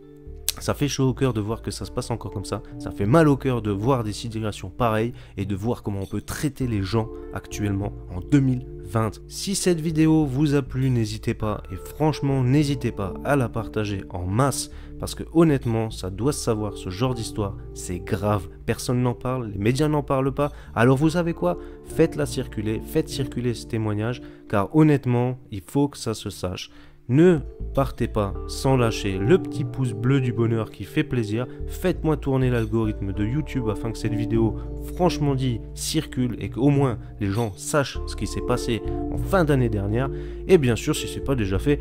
ça fait chaud au cœur de voir que ça se passe encore comme ça. Ça fait mal au cœur de voir des situations pareilles et de voir comment on peut traiter les gens actuellement en 2020. Si cette vidéo vous a plu, n'hésitez pas et franchement n'hésitez pas à la partager en masse parce que honnêtement ça doit se savoir, ce genre d'histoire c'est grave, personne n'en parle, les médias n'en parlent pas, alors vous savez quoi, faites-la circuler, faites circuler ce témoignage car honnêtement il faut que ça se sache. Ne partez pas sans lâcher le petit pouce bleu du bonheur qui fait plaisir. Faites-moi tourner l'algorithme de YouTube afin que cette vidéo, franchement dit, circule et qu'au moins les gens sachent ce qui s'est passé en fin d'année dernière. Et bien sûr, si ce n'est pas déjà fait,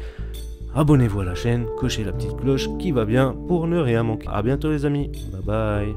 abonnez-vous à la chaîne, cochez la petite cloche qui va bien pour ne rien manquer. A bientôt les amis, bye bye.